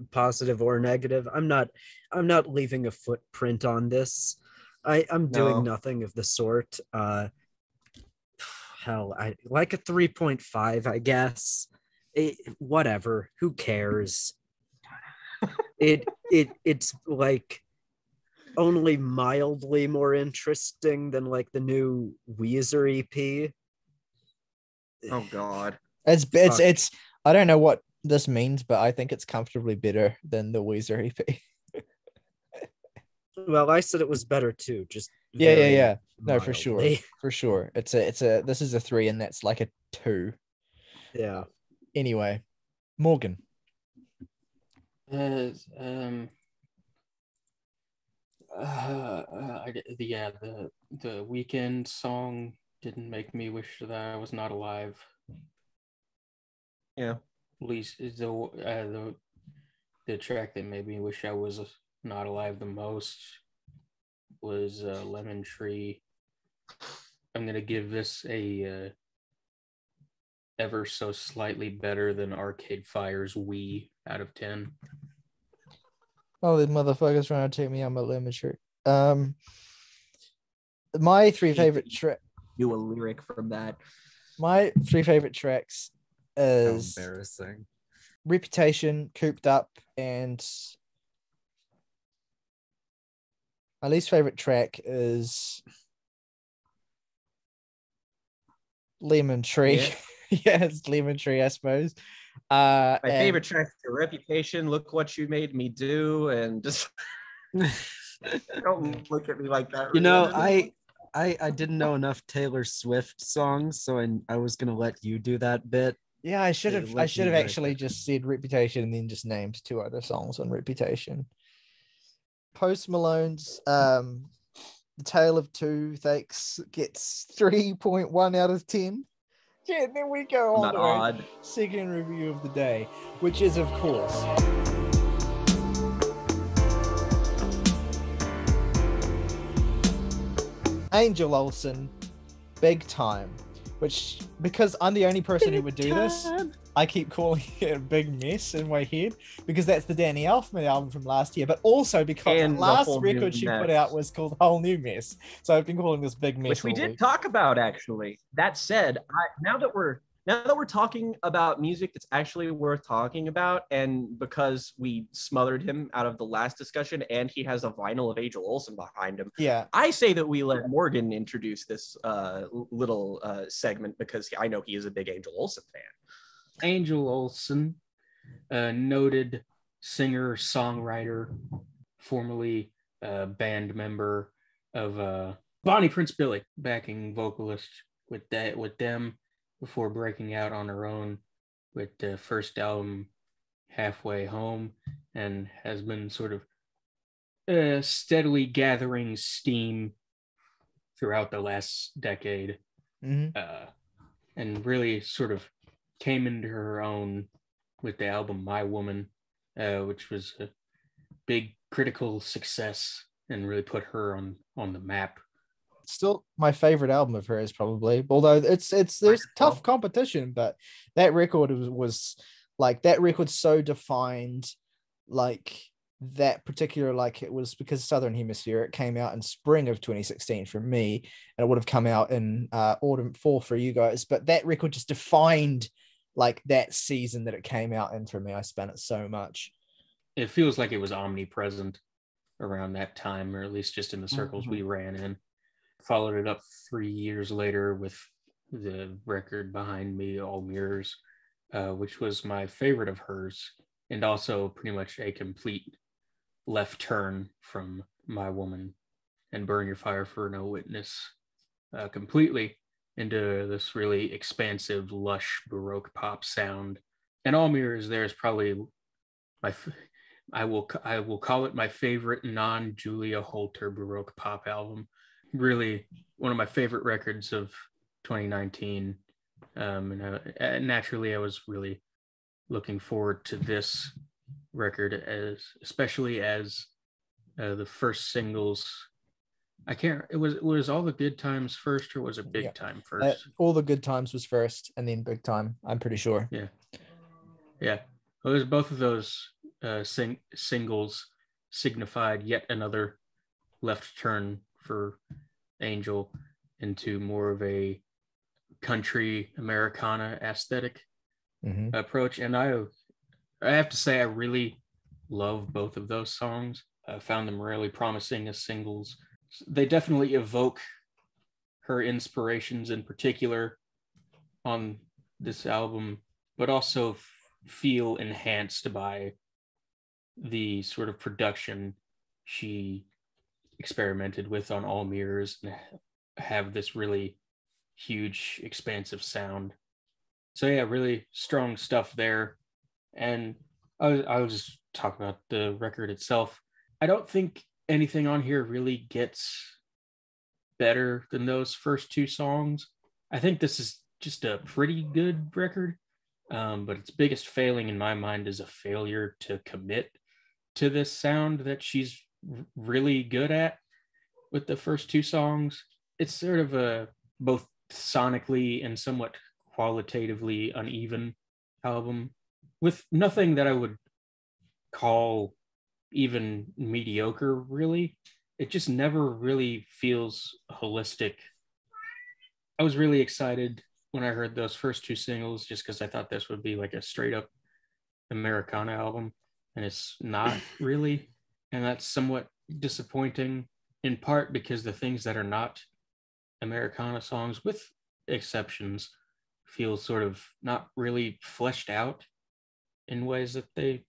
Positive or negative. I'm not I'm not leaving a footprint on this. I, I'm doing no. nothing of the sort. Uh hell, I like a three point five, I guess. It, whatever. Who cares? it it it's like only mildly more interesting than like the new Weezer E P. Oh god. It's it's Fuck. it's I don't know what this means, but I think it's comfortably better than the Weezer E P. Well, I said it was better too. Just yeah, yeah, yeah. No, mildly. for sure, for sure. It's a, it's a. This is a three, and that's like a two. Yeah. Anyway, Morgan. Uh, um. Uh, uh I, yeah, the the Weeknd song didn't make me wish that I was not alive. Yeah. Least is the uh, the the track that made me wish I was not alive the most was uh, Lemon Tree. I'm gonna give this a uh, ever so slightly better than Arcade Fire's "We" out of ten. Oh, these motherfuckers trying to take me on my lemon tree. Um, my three favorite track. Do a lyric from that. My three favorite tracks. Is How embarrassing. Reputation, Cooped Up, and my least favorite track is Lemon Tree. Yeah, yeah it's Lemon Tree, I suppose. Uh, my and... favorite track is Reputation, Look What You Made Me Do, and just don't look at me like that. You know, I. I, I didn't know enough Taylor Swift songs, so I, I was gonna let you do that bit. Yeah, I should have. I should have actually just said Reputation and then just named two other songs on Reputation. Post Malone's um, "The Tale of Two Takes" gets three point one out of ten. Yeah, and then we go on to our second review of the day, which is of course. Angel Olsen, Big Time, which, because I'm the only person big who would do time. This, I keep calling it a big mess in my head, because that's the Danny Elfman album from last year, but also because and the last the record she mess. Put out was called Whole New Mess, so I've been calling this Big Mess. Which we did week. Talk about, actually. That said, I, now that we're now that we're talking about music that's actually worth talking about, and because we smothered him out of the last discussion, and he has a vinyl of Angel Olsen behind him, yeah, I say that we let Morgan introduce this uh, little uh, segment because I know he is a big Angel Olsen fan. Angel Olsen, a noted singer, songwriter, formerly a band member of uh, Bonnie Prince Billy, backing vocalist with that with them. Before breaking out on her own with the first album Halfway Home, and has been sort of uh, steadily gathering steam throughout the last decade. Mm-hmm. Uh, and really sort of came into her own with the album My Woman, uh, which was a big critical success and really put her on, on the map. Still my favorite album of hers, probably, although it's it's there's tough competition, but that record was, was like that record so defined like that particular, like it was, because Southern Hemisphere, it came out in spring of twenty sixteen for me, and it would have come out in uh autumn, fall for you guys, but that record just defined like that season that it came out in for me. I spent it so much. It feels like it was omnipresent around that time, or at least just in the circles mm-hmm. we ran in. Followed it up three years later with the record Behind Me, All Mirrors, uh, which was my favorite of hers, and also pretty much a complete left turn from My Woman and Burn Your Fire for No Witness, uh, completely into this really expansive, lush Baroque pop sound. And All Mirrors there is probably my... F- I will I will call it my favorite non-Julia Holter Baroque pop album. Really one of my favorite records of twenty nineteen. Um, and I, naturally, I was really looking forward to this record, as especially as uh, the first singles. I can't, it was, was All the Good Times first, or was it Big yeah. Time first? Uh, all the Good Times was first, and then Big Time, I'm pretty sure. Yeah. Yeah. Well, it was both of those uh, sing- singles signified yet another left turn for Angel into more of a country Americana aesthetic mm-hmm. approach. And I I have to say, I really love both of those songs. I found them really promising as singles. They definitely evoke her inspirations in particular on this album, but also f- feel enhanced by the sort of production she experimented with on All Mirrors, and have this really huge, expansive sound. So yeah, really strong stuff there. And I'll, I'll just talk about the record itself. I don't think anything on here really gets better than those first two songs. I think this is just a pretty good record, um, but its biggest failing in my mind is a failure to commit to this sound that she's really good at with the first two songs. It's sort of a both sonically and somewhat qualitatively uneven album with nothing that I would call even mediocre, really. It just never really feels holistic. I was really excited when I heard those first two singles, just because I thought this would be like a straight up Americana album, and it's not really. And that's somewhat disappointing, in part because the things that are not Americana songs, with exceptions, feel sort of not really fleshed out in ways that they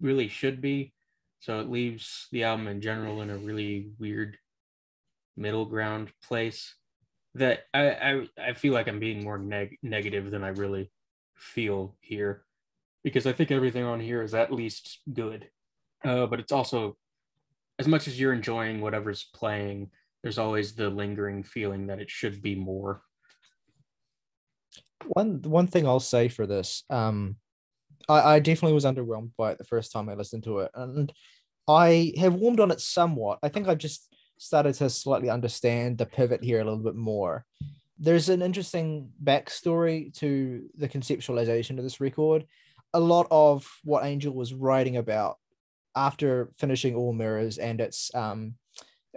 really should be. So it leaves the album in general in a really weird middle ground place that I I, I feel like I'm being more neg- negative than I really feel here, because I think everything on here is at least good. Uh, but it's also, as much as you're enjoying whatever's playing, there's always the lingering feeling that it should be more. One one thing I'll say for this, um, I, I definitely was underwhelmed by it the first time I listened to it, and I have warmed on it somewhat. I think I've just started to slightly understand the pivot here a little bit more. There's an interesting backstory to the conceptualization of this record. A lot of what Angel was writing about after finishing All Mirrors and its um,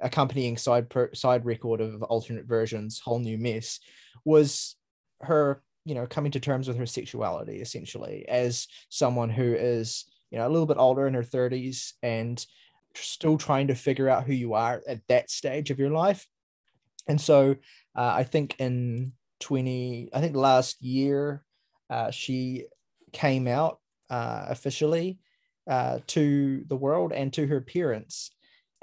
accompanying side per- side record of alternate versions, Whole New Mess, was her, you know, coming to terms with her sexuality, essentially, as someone who is, you know, a little bit older, in her thirties, and still trying to figure out who you are at that stage of your life. And so uh, I think in twenty, I think last year, uh, she came out uh, officially Uh, to the world and to her parents,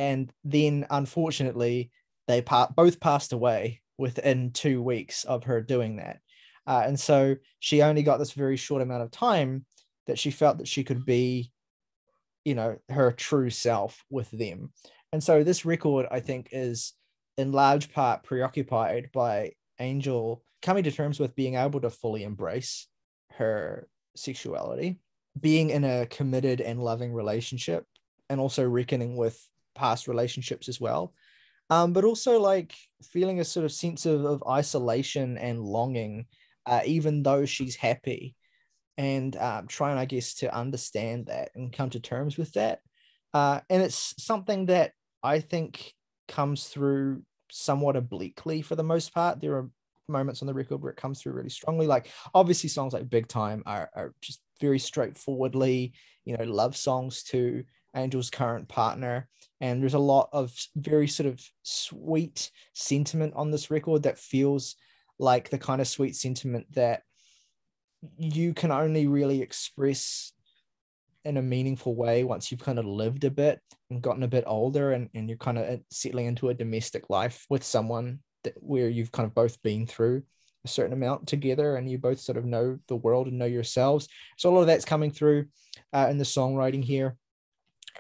and then unfortunately they part both passed away within two weeks of her doing that. Uh, and so she only got this very short amount of time that she felt that she could be, you know, her true self with them. And so this record, I think, is in large part preoccupied by Angel coming to terms with being able to fully embrace her sexuality, being in a committed and loving relationship, and also reckoning with past relationships as well. Um, but also like feeling a sort of sense of, of isolation and longing, uh, even though she's happy, and uh, trying, I guess, to understand that and come to terms with that. Uh, and it's something that I think comes through somewhat obliquely for the most part. There are moments on the record where it comes through really strongly. Like obviously songs like Big Time are, are just very straightforwardly, you know, love songs to Angel's current partner, and there's a lot of very sort of sweet sentiment on this record that feels like the kind of sweet sentiment that you can only really express in a meaningful way once you've kind of lived a bit and gotten a bit older, and, and you're kind of settling into a domestic life with someone that where you've kind of both been through a certain amount together, and you both sort of know the world and know yourselves. So a lot of that's coming through uh, in the songwriting here.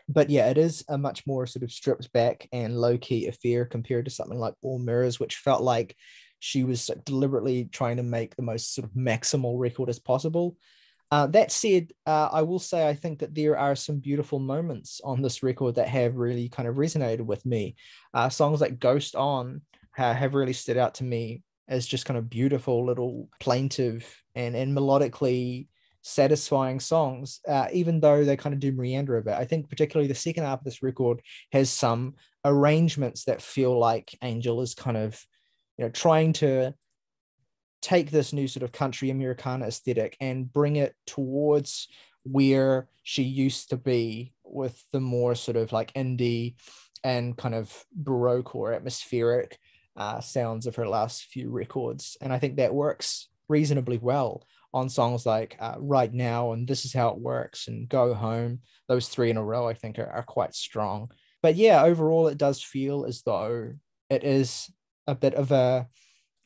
But yeah, it is a much more sort of stripped back and low-key affair compared to something like All Mirrors, which felt like she was deliberately trying to make the most sort of maximal record as possible. Uh, that said, uh, I will say I think that there are some beautiful moments on this record that have really kind of resonated with me. Uh, songs like Ghost On uh, have really stood out to me as just kind of beautiful little plaintive and, and melodically satisfying songs, uh, even though they kind of do meander a bit. I think particularly the second half of this record has some arrangements that feel like Angel is kind of, you know, trying to take this new sort of country Americana aesthetic and bring it towards where she used to be with the more sort of like indie and kind of baroque or atmospheric uh, sounds of her last few records. And I think that works reasonably well on songs like uh, Right Now and This Is How It Works and Go Home. Those three in a row, I think, are, are quite strong. But yeah, overall, it does feel as though it is a bit of a,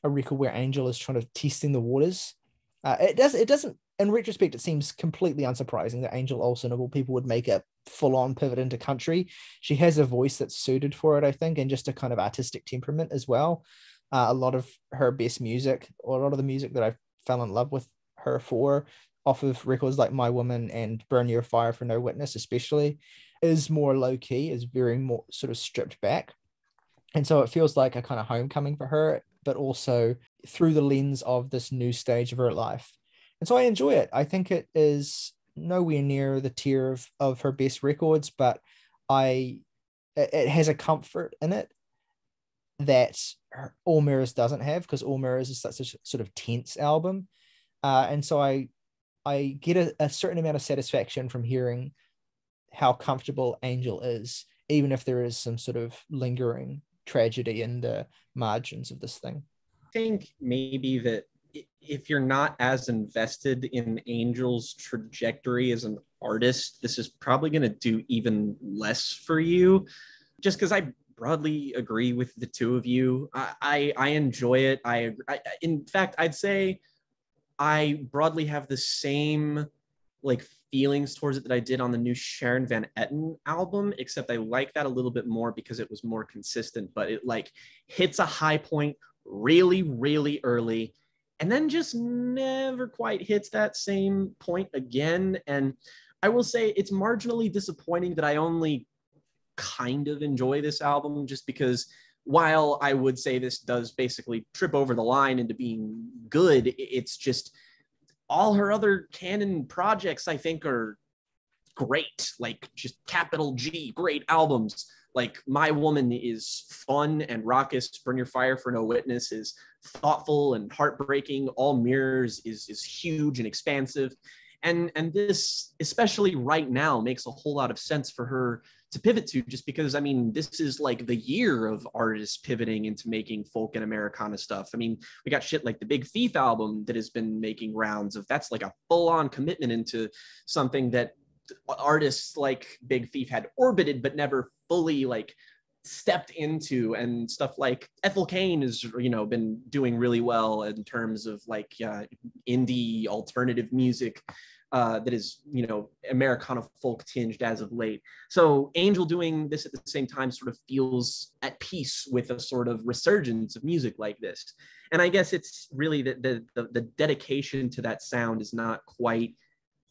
a record where Angel is trying to testing the waters. Uh, it does, it doesn't, in retrospect, it seems completely unsurprising that Angel Olsen, of all people, would make a full-on pivot into country. She has a voice that's suited for it, I think, and just a kind of artistic temperament as well. Uh, a lot of her best music, or a lot of the music that I fell in love with her for off of records like My Woman and Burn Your Fire for No Witness especially, is more low-key, is very more sort of stripped back. And so it feels like a kind of homecoming for her, but also through the lens of this new stage of her life. And so I enjoy it. I think it is nowhere near the tier of, of her best records, but I it has a comfort in it that All Mirrors doesn't have, because All Mirrors is such a sort of tense album. Uh, and so I, I get a, a certain amount of satisfaction from hearing how comfortable Angel is, even if there is some sort of lingering tragedy in the margins of this thing. I think maybe that if you're not as invested in Angel's trajectory as an artist, this is probably going to do even less for you. Just because I broadly agree with the two of you. I, I, I enjoy it. I, I in fact, I'd say I broadly have the same like feelings towards it that I did on the new Sharon Van Etten album, except I like that a little bit more because it was more consistent, but it like hits a high point really, really early and then just never quite hits that same point again. And I will say it's marginally disappointing that I only kind of enjoy this album, just because while I would say this does basically trip over the line into being good, it's just all her other canon projects, I think, are great. Like just capital G, great albums. Like My Woman is fun and raucous. Burn Your Fire for No Witness is thoughtful and heartbreaking. All Mirrors is, is huge and expansive. And, and this, especially Right Now, makes a whole lot of sense for her to pivot to, just because, I mean, this is like the year of artists pivoting into making folk and Americana stuff. I mean, we got shit like the Big Thief album that has been making rounds of, that's like a full-on commitment into something that artists like Big Thief had orbited, but never fully like stepped into, and stuff like Ethel Cain has, you know, been doing really well in terms of like uh, indie alternative music uh, that is, you know, Americana folk tinged as of late. So Angel doing this at the same time sort of feels at peace with a sort of resurgence of music like this. And I guess it's really that the, the, the dedication to that sound is not quite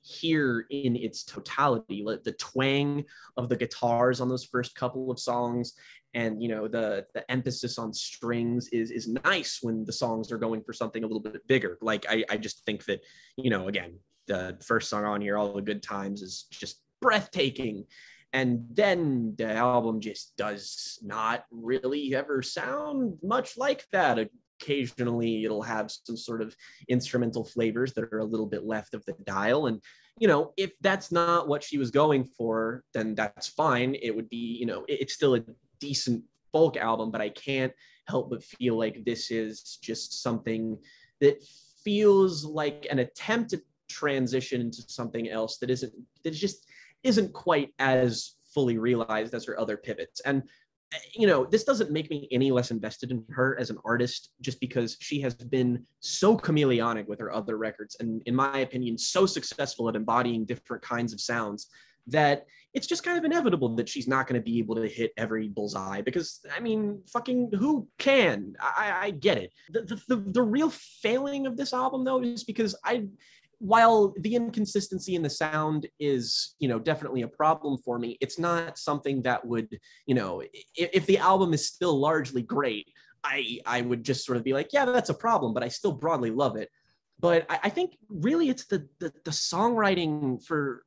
here in its totality. Like the twang of the guitars on those first couple of songs, and you know the the emphasis on strings is is nice when the songs are going for something a little bit bigger. Like I, I just think that, you know, again, the first song on here, All the Good Times, is just breathtaking, and then the album just does not really ever sound much like that. Occasionally it'll have some sort of instrumental flavors that are a little bit left of the dial, and you know, if that's not what she was going for, then that's fine. It would be, you know, it's still a decent folk album, but I can't help but feel like this is just something that feels like an attempt to transition into something else that isn't, that just isn't quite as fully realized as her other pivots. And you know, this doesn't make me any less invested in her as an artist, just because she has been so chameleonic with her other records, and in my opinion, so successful at embodying different kinds of sounds, that it's just kind of inevitable that she's not going to be able to hit every bullseye, because, I mean, fucking who can? I, I get it. The, the, the, the real failing of this album, though, is because I... while the inconsistency in the sound is, you know, definitely a problem for me, it's not something that would, you know, if, if the album is still largely great, I, I would just sort of be like, yeah, that's a problem, but I still broadly love it. But I, I think really it's the, the, the songwriting for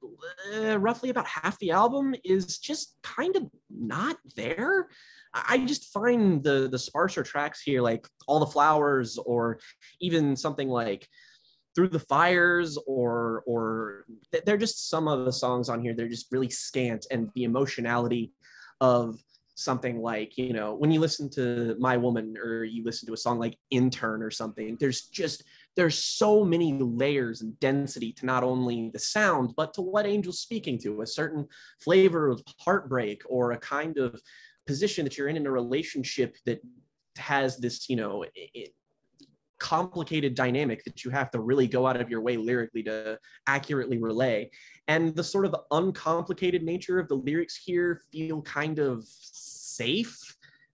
uh, roughly about half the album is just kind of not there. I just find the, the sparser tracks here, like All the Flowers, or even something like Through the Fires, or or they're just some of the songs on here, they're just really scant, and the emotionality of something like, you know, when you listen to My Woman, or you listen to a song like Intern or something, there's just, there's so many layers and density to not only the sound, but to what Angel's speaking to, a certain flavor of heartbreak, or a kind of position that you're in in a relationship that has this, you know, it, complicated dynamic that you have to really go out of your way lyrically to accurately relay. And the sort of uncomplicated nature of the lyrics here feel kind of safe.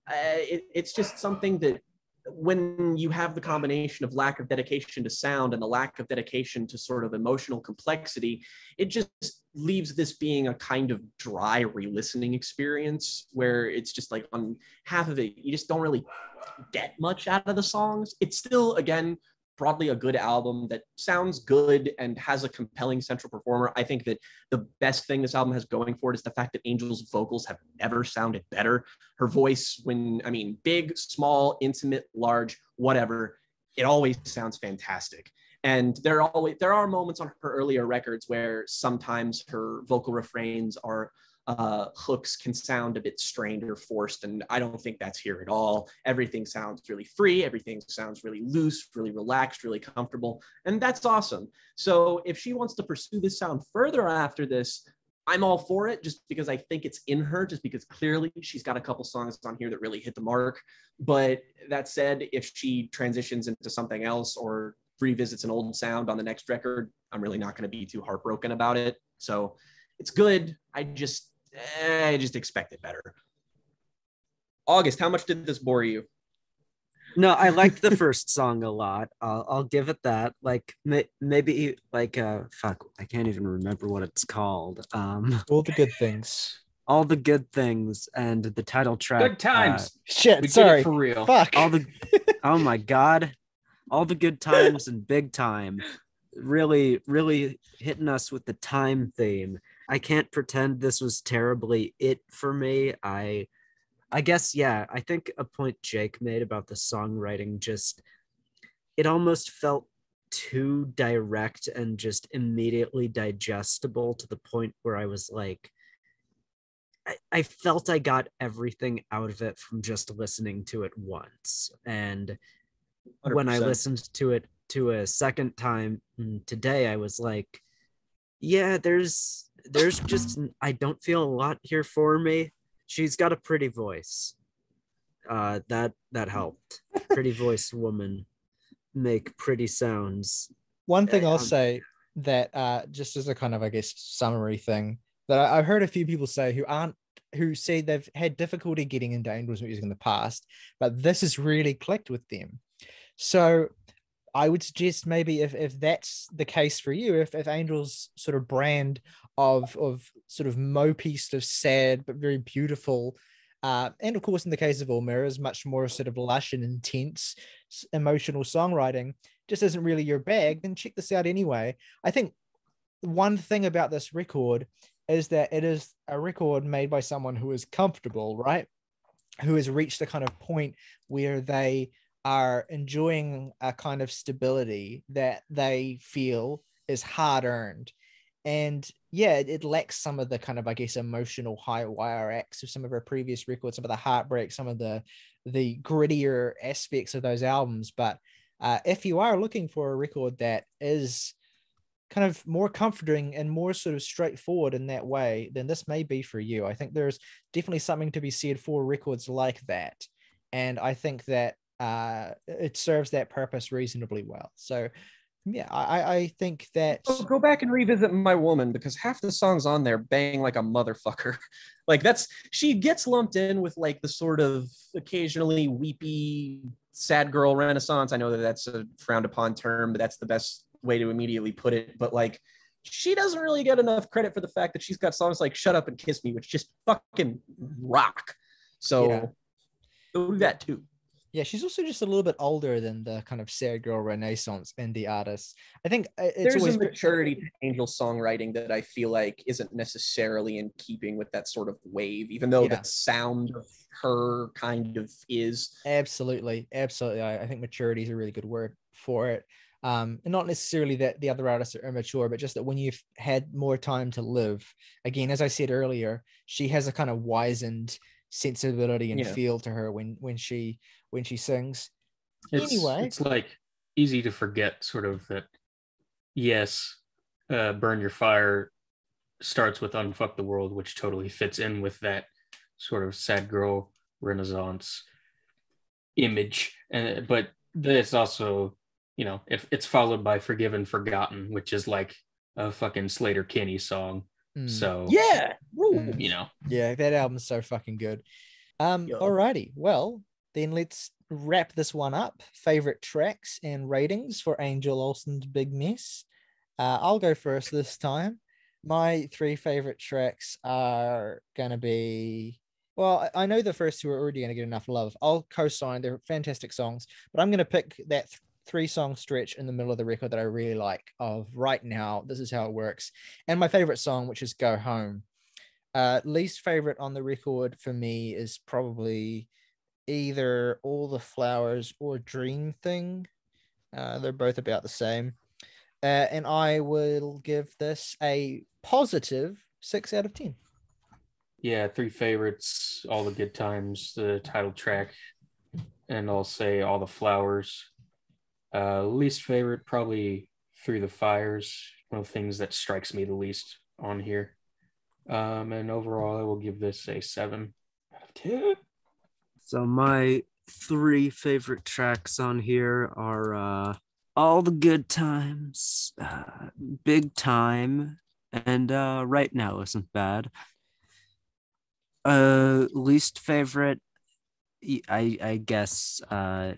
Uh, it, it's just something that when you have the combination of lack of dedication to sound and the lack of dedication to sort of emotional complexity, it just leaves this being a kind of dry re-listening experience, where it's just like on half of it, you just don't really get much out of the songs. It's still, again, broadly a good album that sounds good and has a compelling central performer. I think that the best thing this album has going for it is the fact that Angel's vocals have never sounded better. Her voice, when, I mean, big, small, intimate, large, whatever, it always sounds fantastic. And there are always, there are moments on her earlier records where sometimes her vocal refrains or uh, hooks can sound a bit strained or forced, and I don't think that's here at all. Everything sounds really free, everything sounds really loose, really relaxed, really comfortable, and that's awesome. So if she wants to pursue this sound further after this, I'm all for it, just because I think it's in her, just because clearly she's got a couple songs on here that really hit the mark. But that said, if she transitions into something else or revisits an old sound on the next record, I'm really not going to be too heartbroken about it. So it's good. I just, eh, I just expect it better. August, how much did this bore you? No, I liked the first song a lot. I'll, I'll give it that. Like may, maybe like uh, fuck, I can't even remember what it's called. Um, All the Good Things. All the Good Things, and the title track. Good Times. Uh, Shit, we sorry. Did it for real. Fuck. All the. Oh my god. All the Good Times and Big Time, really, really hitting us with the time theme. I can't pretend this was terribly it for me. I, I guess, yeah, I think a point Jake made about the songwriting, just, it almost felt too direct and just immediately digestible to the point where I was like, I, I felt I got everything out of it from just listening to it once. And one hundred percent. When I listened to it to a second time today, I was like, yeah, there's there's just, I don't feel a lot here for me. she's got a pretty voice. Uh, that that helped. Pretty voiced woman make pretty sounds. One thing um, I'll say that uh, just as a kind of, I guess, summary thing that I, I've heard a few people say who aren't, who say they've had difficulty getting into Angel's music in the past, but this has really clicked with them. So I would suggest maybe if, if that's the case for you, if, if Angel's sort of brand of, of sort of mopey, sort of sad, but very beautiful, uh, and of course, in the case of All Mirrors, much more sort of lush and intense emotional songwriting, just isn't really your bag, then check this out anyway. I think one thing about this record is that it is a record made by someone who is comfortable, right? Who has reached a kind of point where they are enjoying a kind of stability that they feel is hard earned. And yeah, it, it lacks some of the kind of, I guess, emotional high wire acts of some of her previous records, some of the heartbreak, some of the, the grittier aspects of those albums. But uh, if you are looking for a record that is kind of more comforting and more sort of straightforward in that way, then this may be for you. I think there's definitely something to be said for records like that. And I think that uh, it serves that purpose reasonably well. So yeah, I, I think that... Oh, go back and revisit My Woman, because half the songs on there bang like a motherfucker. Like that's, she gets lumped in with like the sort of occasionally weepy, sad girl renaissance. I know that that's a frowned upon term, but that's the best way to immediately put it. But like, she doesn't really get enough credit for the fact that she's got songs like Shut Up and Kiss Me, which just fucking rock. So yeah. Do that too. Yeah, she's also just a little bit older than the kind of sad girl renaissance indie artists. I think it's there's always a maturity to Angel songwriting that I feel like isn't necessarily in keeping with that sort of wave, even though yeah. the sound of her kind of is. Absolutely, absolutely. I, I think maturity is a really good word for it. Um, and not necessarily that the other artists are immature, but just that when you've had more time to live, again, as I said earlier, she has a kind of wizened sensibility and yeah. feel to her when when she when she sings. It's, anyway, it's like easy to forget sort of that. Yes, uh, Burn Your Fire starts with Unfuck the World, which totally fits in with that sort of sad girl renaissance image, and but it's also, you know, it, it's followed by Forgiven Forgotten, which is like a fucking Slater Kinney song. So yeah, Woo. you know, yeah, that album's so fucking good. Um, Yo. Alrighty, well then let's wrap this one up. Favorite tracks and ratings for Angel Olsen's Big Mess. Uh, I'll go first this time. My three favorite tracks are gonna be, well, I know the first two are already gonna get enough love. I'll co-sign; they're fantastic songs, but I'm gonna pick that Th- three song stretch in the middle of the record that I really like of Right Now, This Is How It Works, and my favorite song, which is Go Home. Uh, least favorite on the record for me is probably either All the Flowers or Dream Thing. Uh, they're both about the same. Uh, and I will give this a positive six out of ten. Yeah, three favorites, All the Good Times, the title track, and I'll say All the Flowers. Uh, least favorite, probably Through the Fires, one of the things that strikes me the least on here. Um, and overall, I will give this a seven out of ten. So my three favorite tracks on here are uh, All the Good Times, uh, Big Time, and uh, Right Now Isn't Bad. Uh, least favorite, I, I guess... Uh,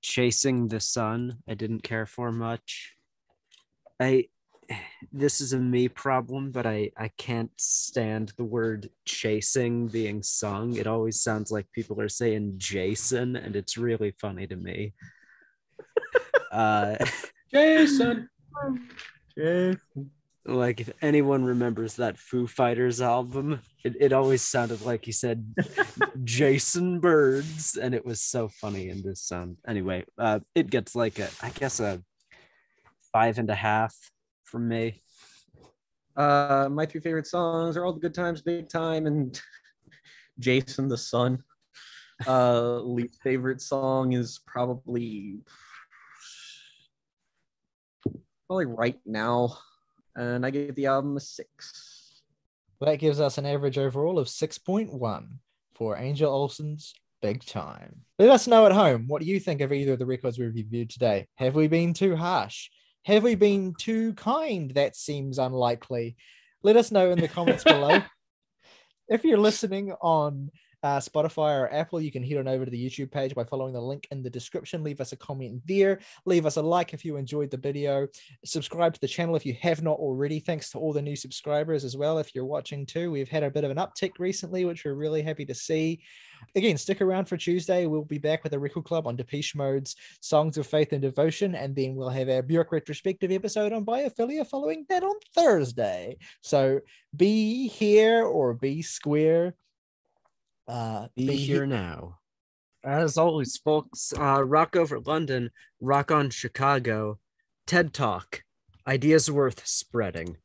Chasing the Sun, I didn't care for much. I this is a me problem, but I, I can't stand the word chasing being sung. It always sounds like people are saying Jason, and it's really funny to me. uh, Jason! Jason. Like, if anyone remembers that Foo Fighters album, it, it always sounded like he said Jason Birds, and it was so funny in this sound. Anyway, uh, it gets like, a, I guess, a five and a half from me. Uh, my three favorite songs are All the Good Times, Big Time, and Jason the Sun. Uh, least favorite song is probably, probably Right Now. And I gave the album a six. That gives us an average overall of six point one for Angel Olsen's Big Time. Let us know at home, what do you think of either of the records we reviewed today? Have we been too harsh? Have we been too kind? That seems unlikely. Let us know in the comments below. If you're listening on uh, Spotify or Apple, you can head on over to the YouTube page by following the link in the description. Leave us a comment there. Leave us a like if you enjoyed the video. Subscribe to the channel if you have not already. Thanks to all the new subscribers as well. If you're watching too, we've had a bit of an uptick recently, which we're really happy to see. Again, stick around for Tuesday. We'll be back with a record club on Depeche Mode's Songs of Faith and Devotion, and then we'll have our Björk retrospective episode on Biophilia following that on Thursday. So be here or be square. Uh, be, be here he- now. As always, folks, uh, rock over London, rock on Chicago, TED Talk, ideas worth spreading.